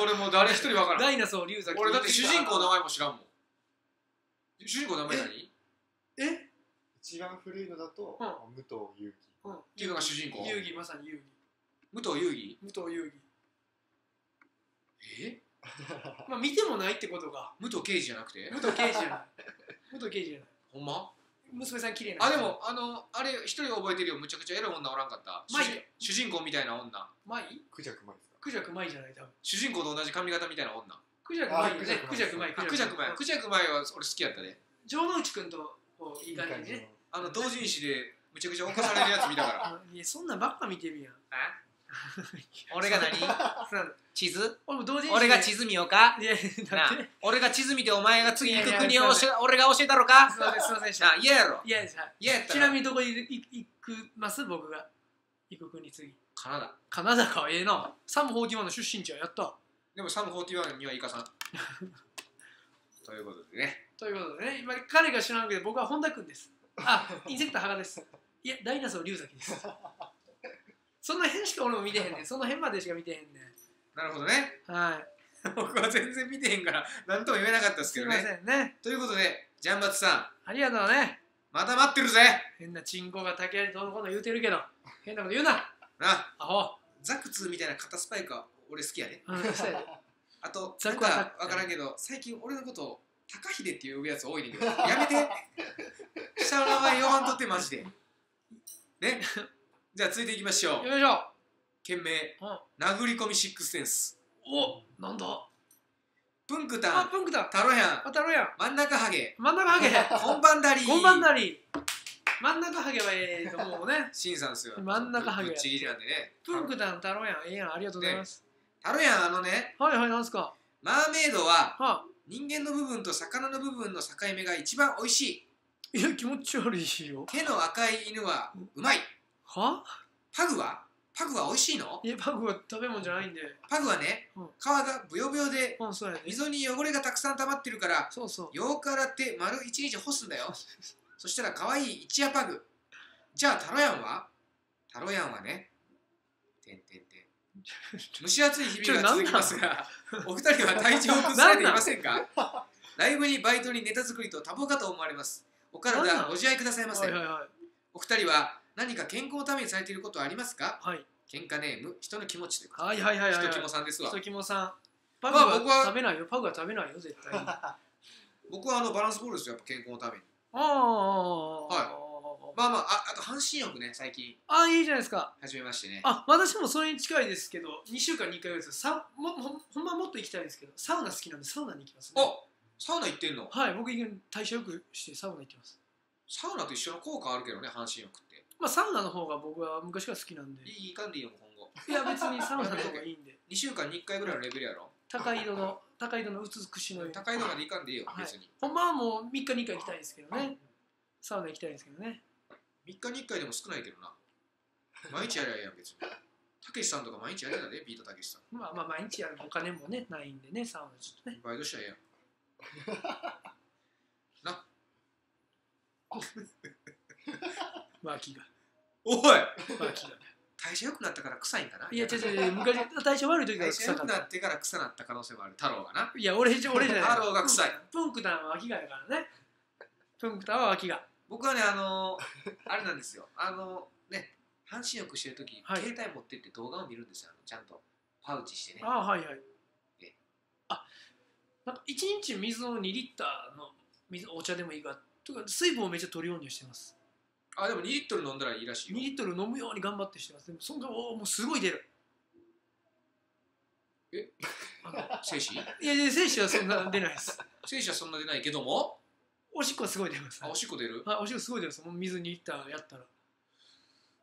俺もう誰一人わからない。ダイナソー龍崎。俺だって主人公の名前も知らんもん。主人公の名前何？え？一番古いのだと武藤遊戯っていうのが主人公。遊戯、まさに遊戯。武藤遊戯？武藤遊戯。え？まあ見てもないってことが。武藤敬司じゃなくて？武藤敬司じゃない。ほんま？娘さん綺麗な。あ、でもあれ一人覚えてるよ。むちゃくちゃエロい女おらんかった。主人公みたいな女。クジャクマイじゃない、多分。主人公と同じ髪型みたいな女。クジャク前ね。クジャク前。クジャク前。クジャク前は俺好きやったね。城之内くんといい感じね。あの同人誌でむちゃくちゃ起こされるやつ見たから。そんなばっか見てるやん。俺が何？地図？俺が地図見ようか？俺が地図見てお前が次行く国を俺が教えたろか？すいませんすいませんした。嫌やろ。嫌やした。ちなみにどこに行くます？僕が行く国次。カナダ。カナダかええな。サム41の出身地はやった。でもサム41にはイカさん。ということでね。ということでね。今彼が知らんけど僕は本田君です。あ、インセクター原です。いやダイナソー龍崎です。その辺しか俺も見てへんねん。その辺までしか見てへんねん。なるほどね。はい。僕は全然見てへんから、なんとも言えなかったですけどね。すいませんね。ということで、ジャンバツさん。ありがとうね。また待ってるぜ。変なチンコが竹やりとのこと言うてるけど、変なこと言うな。なあ。アホ。ザクツみたいな肩スパイクは俺好きやね。あと、なんかわからんけど、最近俺のことを高秀って呼ぶやつ多いねんけど、やめて。下の名前呼ばんとってマジで。ね。じゃあ続いていきましょう。よいしょ。件名、殴り込みシックスセンス。お、なんだ。プンクタン、プンクタン、タロヤン、タロヤン、真ん中ハゲ、真ん中ハゲ、こんばんだり、こんばんだり。真ん中ハゲはええと思うね。シンさんですよ。真ん中ハゲ。ぶっちぎりなんでね。プンクタン、タロヤン、ええやん、ありがとうございます。タロヤン、あのね。はいはい、なんすか。マーメイドは、人間の部分と魚の部分の境目が一番おいしい。いや、気持ち悪いよ。手の赤い犬は、うまい。は？パグは？パグは美味しいの？いや、パグは食べ物じゃないんで。パグはね、皮がぶよぶよで、溝に汚れがたくさん溜まってるから、よく洗って丸1日干すんだよ。そしたら可愛い一夜パグ。じゃあ、タロヤンは？タロヤンはね、蒸し暑い日々が続きますが、お二人は体調を崩れていませんか？ライブにバイトにネタ作りと多忙かと思われます。お体ご自愛くださいませ。お二人は、何か健康のためにされていることはありますか？はい。喧嘩ネーム、人の気持ちということで。はいはいはいはい。人肝さんですわ。人肝さん。パグは食べないよ、パグは食べないよ、絶対。僕はあのバランスボールですよ、やっぱ健康のために。ああ。はい。まあまあ、あと半身浴ね、最近。ああ、いいじゃないですか。始めましてね。あ、私もそれに近いですけど、2週間に1回ぐらいです。ほんまはもっと行きたいですけど、サウナ好きなんでサウナに行きますね。あ、サウナ行ってんの？はい、僕代謝よくしてサウナ行ってます。サウナと一緒の効果あるけどね、半身浴って。まあサウナの方が僕は昔から好きなんで。いいかんでいいよ今後。いや別にサウナの方がいいんで。2週間に1回ぐらいのレベルやろ。高井戸の美しの。高井戸までいかんでいいよ別に。ほんまはもう3日に1回行きたいですけどね。サウナ行きたいですけどね。3日に1回でも少ないけどな。毎日やりゃいいやん別に。たけしさんとか毎日やりゃいいんだね、ビートたけしさん。まあまあ毎日やるお金もねないんでねサウナちょっとね。バイトしちゃえやん。な。脇が。おい、代謝良くなったから臭いんかな。いや違う違う、昔代謝悪い時から臭かった。代謝良くなってから臭なった可能性もある。太郎がな。いや俺じゃない。太郎が臭い。プンクタンは脇がやからね。プンクタンは脇が。僕はねあれなんですよ、ね、半身浴してる時携帯持ってって動画を見るんですよ。ちゃんとパウチしてね。あ、はいはい。あ、なんか1日水を2リッターの水、お茶でもいいかとか、水分をめっちゃ取るようにしてます。あ、でも2リットル飲んだらいいらしいよ。2リットル飲むように頑張ってしてます。でもそんな、おお、もうすごい出る。え、精子？いやいや、精子はそんな出ないです。精子はそんな出ないけども、おしっこはすごい出ます。あ、おしっこ出る？はい、おしっこすごい出ます。もう水2リッターやったら。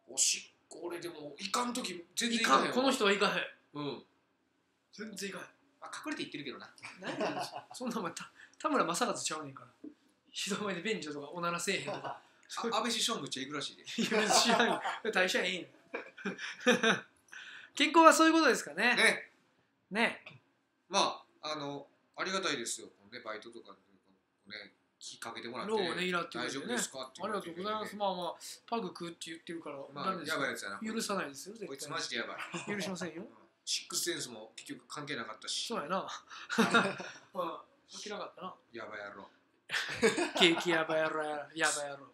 おしっこ、俺でも、いかんとき全然いかへん。この人はいかへん。うん。全然いかへん。あ、隠れていってるけどな。何なんですか？そんなお前、田村正和ちゃうねんから。ひどい前で便所とかおならせえへんとか。安倍首相むっちゃいくらしいで。いや知らんよ、代謝いいん。健康はそういうことですかね。ね。まあありがたいですよ。ね、バイトとかね、きっかけてもらって。ローをねいらって大丈夫ですかって。ありがとうございます。まあまあパグ食うって言ってるから。まあやばいやつやな。許さないですよ。こいつマジでやばい。許しませんよ。シックスセンスも結局関係なかったし。そうやな。まあ関係なかったな。やばいやろ。ケーキやばいやろやばいやろ。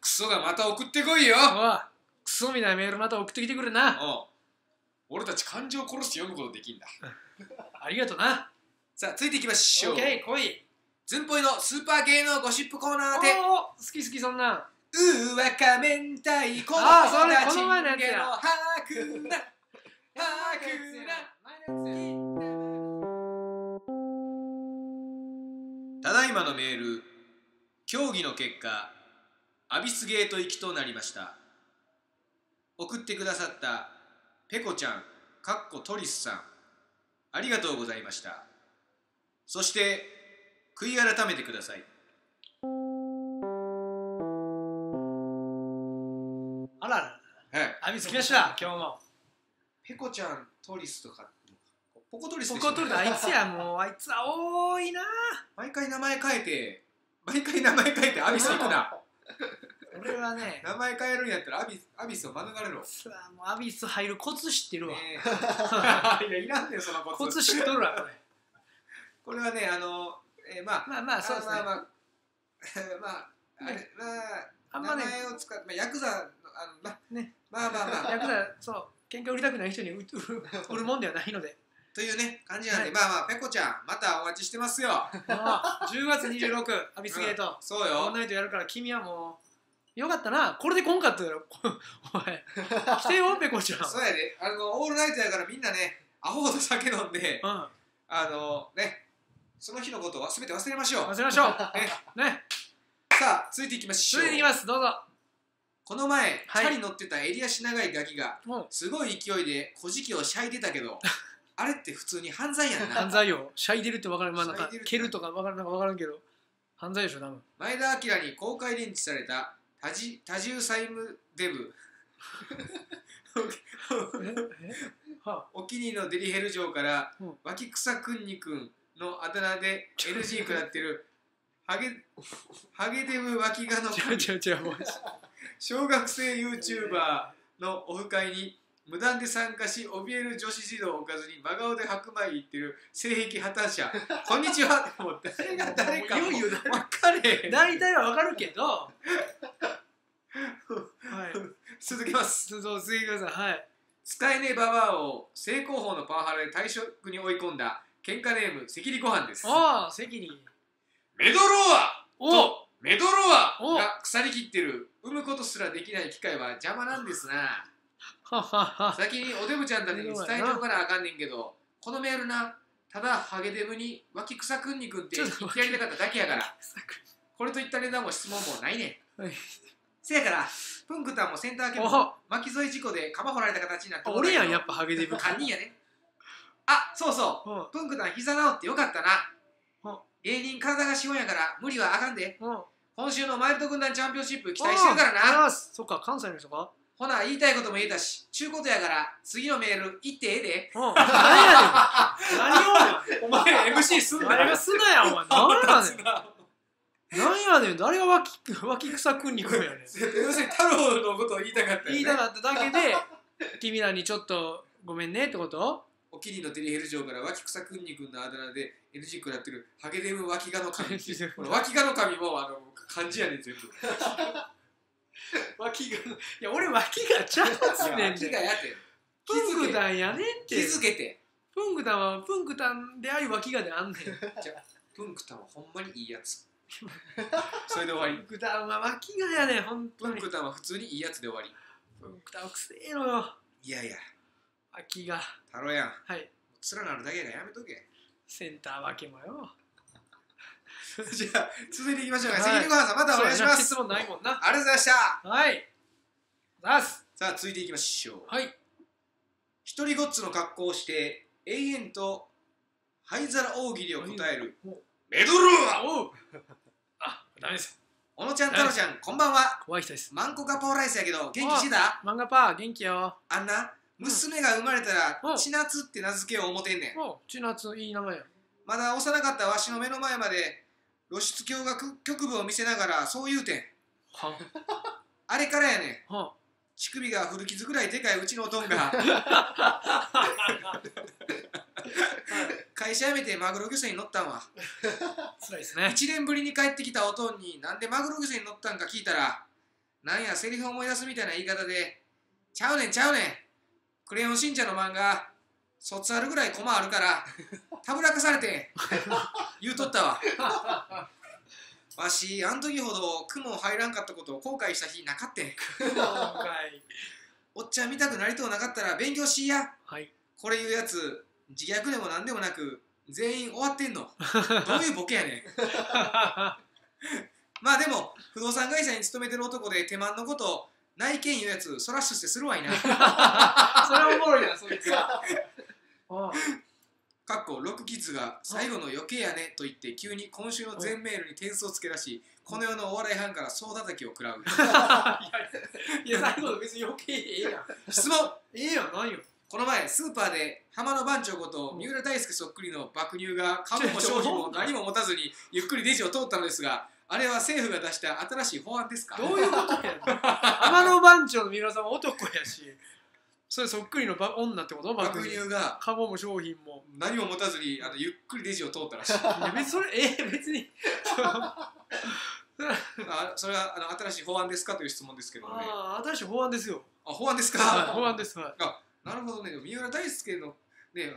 クソがまた送ってこいよ。クソみたいなメールまた送ってきてくれな。俺たち感情を殺して読むことできんだ。ありがとな。さあ、ついていきましょう。オッケー、来い。ズンポイのスーパー芸能ゴシップコーナーで。好き好き、そんな。うわ、仮面対この前のやつや。はくなはくな。協議の結果、アビスゲート行きとなりました。送ってくださったペコちゃん、かっこトリスさん、ありがとうございました。そして、悔い改めてください。あらら、はい、アビス来ました、今日も。ペコちゃん、トリスとか。ポコトリスでしょ。ポコトリス、あいつや、もう、あいつは多いな。毎回名前変えて、アビス行くな。俺はね、名前変えるんやったらアビスを免れろ。もうアビス入るコツ知ってるわ。いや、いらんねん、そのコツ。コツ知っとるわ、これ。これはね、まあ、そうですね。まあ、名前を使って、ヤクザ、ヤクザ、そう、喧嘩売りたくない人に売るもんではないので。というね、感じなんで、まあまあ、ペコちゃん、またお待ちしてますよ。10月26、アビスゲート、そうよ。オンラインとやるから、君はもう、よかったな、これでこんかったよ、お前。来てよ、ペコちゃん。そうやで、オールナイトやから、みんなね、アホほど酒飲んで、その日のことは全て忘れましょう。忘れましょう。ね。さあ、続いていきましょう。続いていきます、どうぞ。この前、チャリ乗ってた襟足長いガキが、すごい勢いで、小じきをしゃいでたけど、あれって普通に犯罪やんな。犯罪よ。しゃいでるって分からん。まあなんか蹴るとか分からんけど、犯罪でしょ多分。前田明に公開認知された多重債務デブ。お気に入りのデリヘル城から脇草くんにくんのあだ名で NG くなってるハゲデブ脇がの小学生 YouTuber のオフ会に無断で参加し、怯える女子児童を置かずに真顔で白米行ってる性癖破綻者、こんにちは。もう誰が誰かも分かれ。大体は分かるけど。はい。続けます。続いてください。はい。使えねえババアを正攻法のパワハラで退職に追い込んだ喧嘩ネーム、セキリご飯です。ああ、セキリ。メドローアとメドローアが腐りきってる、産むことすらできない機会は邪魔なんですな。先におデブちゃんたちに伝えておかなあかんねんけど、このメールな、ただハゲデブに脇草くんにくんって言ってやりたかっただけやから、これといったネタも質問もないねん。せやからプンクタンもセンターケンも巻き添え事故で釜掘られた形になって、俺やん、やっぱハゲデブ犯人やね。あ、そうそう、プンクタン膝治ってよかったな。芸人体が資本やから無理はあかんで。今週のマイルド軍団チャンピオンシップ期待してるからな。そっか、関西の人か。ほな、言いたいことも言えたし、ちゅうことやから、次のメール、行ってええで。何やねん。何をお前、MC すんなよ。誰がすんなや、お前。何やねん。誰が脇草くんにくんやねん。要するに、太郎のことを言いたかったよね。言いたかっただけで、君らにちょっと、ごめんねってこと？お気に入りのデリヘル城から脇草くんにくんのあだ名で NG くなってる、ハゲデム脇がの神。この脇がの神も、漢字やねん、全部。脇が、いや俺脇がちゃうねん。脇がやてプンクタンやねんって。気づけて。プンクタンはプンクタンであり脇がであんねん。じゃプンクタンはほんまにいいやつ。それで終わり。プンクタンは脇がやねん、ほんとに。プンクタンは普通にいいやつで終わり。プンクタンはくせえのよ。いやいや脇が太郎やん。はい、面なるだけがやめとけ。センター脇もよ。じゃあ続いていきましょうか。関根ごはんさん、またお願いします。質問ないもんな。ありがとうございました。はい、さあ続いていきましょう。はい。一人ごっつの格好をして永遠と灰皿大喜利を答えるメドローア。あ、ダメです。小野ちゃん、太郎ちゃん、こんばんは。怖い人です。マンコガパオライスやけど元気してた？マンガパー元気よ。あんな娘が生まれたら千夏って名付けよう思てんねん。千夏いい名前や。まだ幼かったわしの目の前まで露出狂が局部を見せながらそう言うてん。あれからやねん。乳首が古傷ぐらいでかいうちのおとんが会社辞めてマグロ漁船に乗ったんは。辛いですね。1年ぶりに帰ってきたおとんになんでマグロ漁船に乗ったんか聞いたら、なんやセリフを思い出すみたいな言い方で、ちゃうねんちゃうねん、クレヨンしんちゃんの漫画卒あるぐらいコマあるからたぶらかされて言うとったわ。わしあん時ほど雲入らんかったことを後悔した日なかってん。おっちゃん見たくなりとうなかったら勉強しいや、はい、これ言うやつ自虐でもなんでもなく全員終わってんの。どういうボケやねん。まあでも不動産会社に勤めてる男で手間のこと内見言うやつそら出世するわいなそれはおもろいなそいつはかっこ6キッズが最後の余計やねと言って急に今週の全メールに点数をつけ出しこの世のお笑い班から総叩きを食らういや最後の別に余計ええやん質問ええやん何よこの前スーパーで浜野番長こと三浦大輔そっくりの爆乳が株も商品も何も持たずにゆっくりレジを通ったのですがあれは政府が出した新しい法案ですか？どういうことや浜野番長の三浦さんは男やしそれそっくりの女ってこと爆乳がカゴも商品も何も持たずにゆっくりレジを通ったらしい別に別にそれは新しい法案ですかという質問ですけどね新しい法案ですよ法案ですか法案ですなるほどね三浦大輔の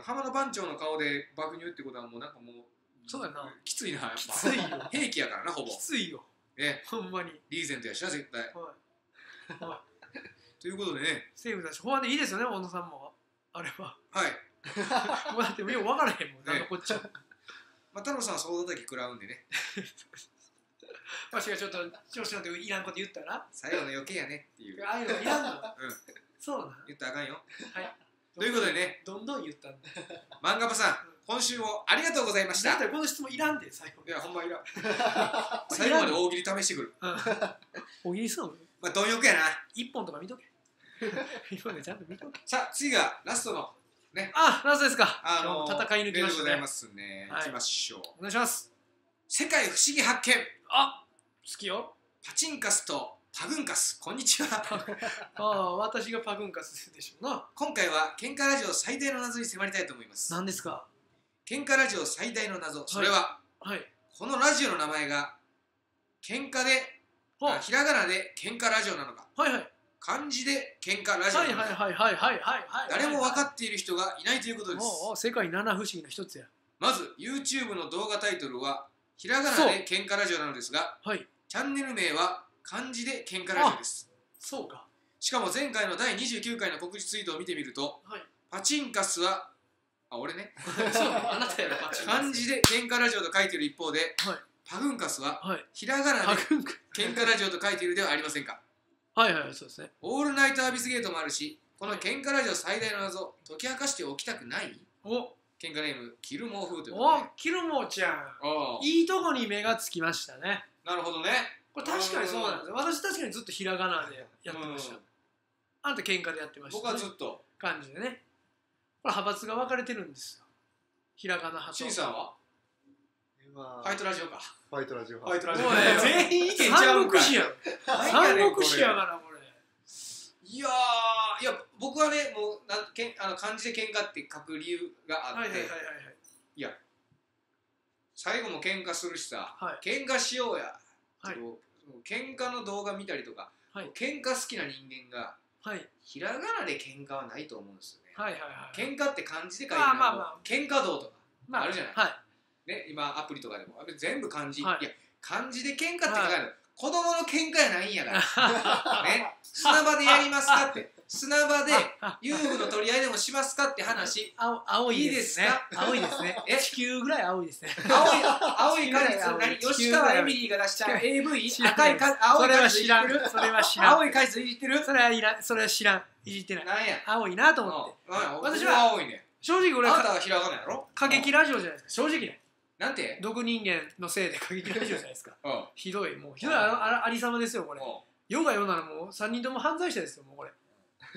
浜野番長の顔で爆乳ってことはもうなんかもうそうやなきついなやっぱきついよ兵器やからなほぼきついよほんまにリーゼントやしな絶対ということでね政府だし法案でいいですよね小野さんもあれははいもうだってよう分からへんもんねこっちはまあ太郎さんはその時食らうんでねわしがちょっと調子乗っていらんこと言ったら最後の余計やねっていうああいうのいらんのそうな言ったらあかんよはいということでねどんどん言ったんで漫画家さん今週もありがとうございましただったらこの質問いらんで最後いやほんまいらん最後まで大喜利試してくる大喜利すんのまあ貪欲やな1本とか見とけ今ねちゃんと見とけさあ次がラストのねあラストですか戦い抜きましたねありがとうございますねいきましょうお願いします世界不思議発見あ好きよパチンカスとパグンカスこんにちはああ私がパグンカスでしょうな今回は喧嘩ラジオ最大の謎に迫りたいと思います何ですか喧嘩ラジオ最大の謎それは、はい、このラジオの名前が喧嘩でひらがなで喧嘩ラジオなのかはいはい漢字で喧嘩ラジオなのか誰も分かっている人がいないということです世界七不思議の一つやまず YouTube の動画タイトルはひらがなで喧嘩ラジオなのですが、はい、チャンネル名は漢字で喧嘩ラジオですそうかしかも前回の第29回の告知ツイートを見てみると、はい、パチンカスはあ俺ね漢字で喧嘩ラジオと書いている一方で、はい、パグンカスは、はい、ひらがなで喧嘩ラジオと書いているではありませんかはいはいそうですねオールナイトアビスゲートもあるしこの喧嘩ラジオ最大の謎解き明かしておきたくないお喧嘩ネームキルモー風ということでおキルモーちゃんいいとこに目がつきましたねなるほどねこれ確かにそうなんですよ私確かにずっとひらがなでやってましたあんた喧嘩でやってました僕はずっと感じでねこれ派閥が分かれてるんですよひらがな派としんさんはファイトラジオかファイトラジオファイトラジオ全員意見ちゃうんか三国志やがなこれいやいや僕はねもう漢字で喧嘩って書く理由があっていや最後も喧嘩するしさ喧嘩しようや喧嘩の動画見たりとか、喧嘩好きな人間がひらがなで喧嘩はないと思うんですよね。喧嘩って漢字で書いてある喧嘩道とかあるじゃない。ね今アプリとかでも全部漢字。いや漢字で喧嘩って書いてある。子供の喧嘩やないんやから。ね砂場でやりますかって砂場で遊具の取り合いでもしますかって話。青いですね。青いですね。地球ぐらい青いですね。青い果実。吉川エミリーが出した AV 赤い青い果実いじってる。それは知らん。青い果実いじってる。それは知らん。いじってない。青いなと思って。私は青いね。正直俺は過激ラジオじゃないですか。正直ね。なんて毒人間のせいで過激ラジオじゃないですか。ひどいもうひどいありさまですよこれ。世が世ならもう3人とも犯罪者ですよもうこれ。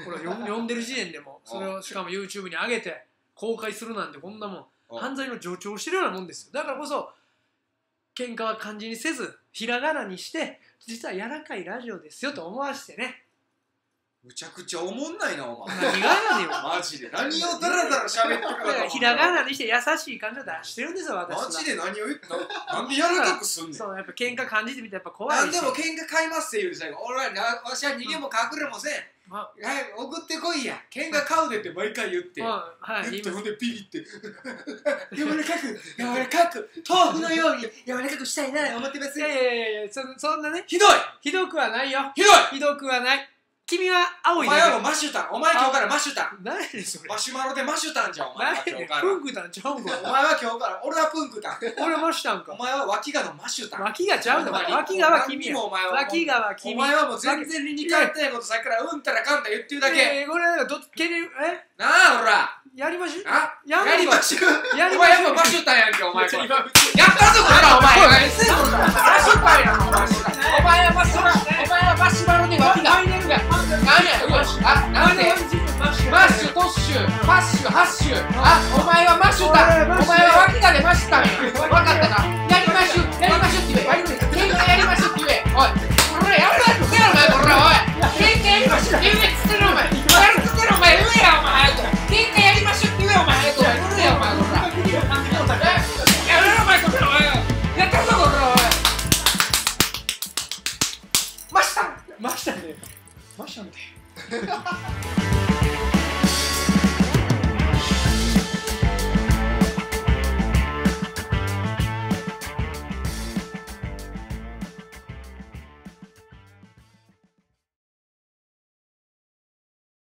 これ読んでる時点でもそれをしかも YouTube に上げて公開するなんてこんなもん犯罪の助長してるようなもんですよだからこそ喧嘩は漢字にせずひらがなにして実は柔らかいラジオですよと思わしてねむちゃくちゃおもんないなお前何がやねんよマジで何をダラダラ喋ってるからひらがなにして優しい感じを出してるんですよ私はマジで何を言ったのなんで柔らかくすんねんそうやっぱ喧嘩感じてみてやっぱ怖いなんでも喧嘩買いますって言う最後俺はわしは逃げも隠れもせんはい、送ってこいや喧嘩買うでって毎回言ってほんでピリって柔らかく柔らかく豆腐のように柔らかくしたいな思ってますいやいやいやそんなねひどいひどくはないよひどいひどくはない君は青いね。お前はマシュタン。お前今日からマシュタン。何でそれ。マシュマロでマシュタンじゃん。お前は今日から。プンクタンちゃうんか。お前は今日から。俺はプンクタン。俺マシュタンか。お前は脇がのマシュタン。脇がちゃうんだ。脇がは君や。脇がは君。お前はもう全然理にかなってないことさっきからうんたらかんた言ってるだけ。これなんかどっけになあほら。やりましゅ。やりましゅ。お前はマシュタンやんけお前。やったぞこらお前。マシュタンやんお前。お前はマシュマロ。お前はマシュマロに脇が。何やマッシュ、マッシュ、トッシュ、マッシュ、ハッシュ、お前はマッシュだ、お前は脇がでマッシュだ、分かったか、やりましゅ、やりましゅって言えばいいの